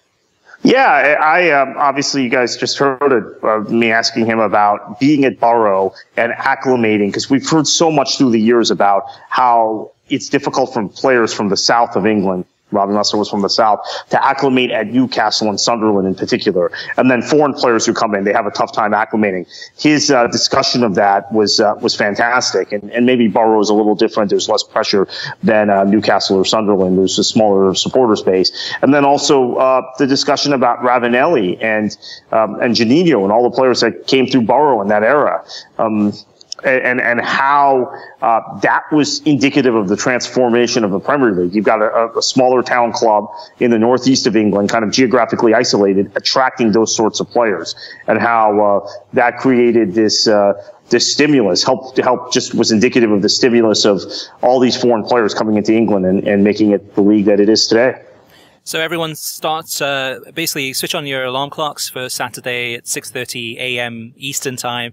Yeah, I, I um, obviously you guys just heard it, uh, me asking him about being at Barrow and acclimating, because we've heard so much through the years about how it's difficult from players from the south of England Robbie Mustoe was from the South, to acclimate at Newcastle and Sunderland in particular. And then foreign players who come in, they have a tough time acclimating. His uh, discussion of that was uh, was fantastic. And, and maybe Barrow is a little different. There's less pressure than uh, Newcastle or Sunderland. There's a smaller supporter space. And then also uh, the discussion about Ravanelli and um, and Janino and all the players that came through Barrow in that era. Um, And, and how, uh, that was indicative of the transformation of the Premier League. You've got a, a smaller town club in the northeast of England, kind of geographically isolated, attracting those sorts of players, and how, uh, that created this, uh, this stimulus, helped, help just was indicative of the stimulus of all these foreign players coming into England and, and making it the league that it is today. So everyone starts, uh, basically switch on your alarm clocks for Saturday at six thirty a m Eastern time.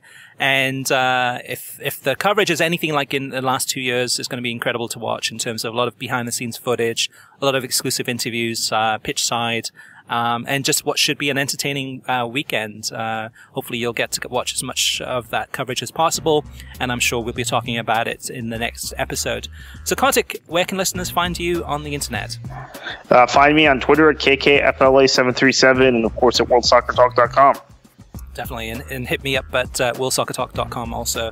And, uh, if, if the coverage is anything like in the last two years, it's going to be incredible to watch in terms of a lot of behind the scenes footage, a lot of exclusive interviews, uh, pitch side, um, and just what should be an entertaining, uh, weekend. Uh, hopefully you'll get to watch as much of that coverage as possible. And I'm sure we'll be talking about it in the next episode. So Kartik, where can listeners find you on the internet? Uh, find me on Twitter at K K F L A seven three seven and of course at world soccer talk dot com. Definitely, and, and hit me up at uh, world soccer talk dot com also.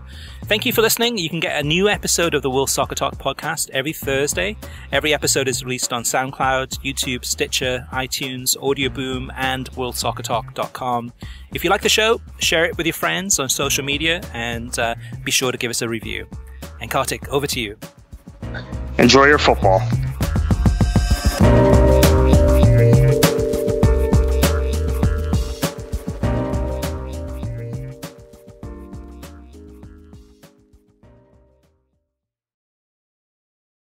Thank you for listening. You can get a new episode of the World Soccer Talk podcast every Thursday. Every episode is released on SoundCloud, YouTube, Stitcher, iTunes, Audioboom, and world soccer talk dot com. If you like the show, share it with your friends on social media, and uh, be sure to give us a review. And Kartik, over to you. Enjoy your football.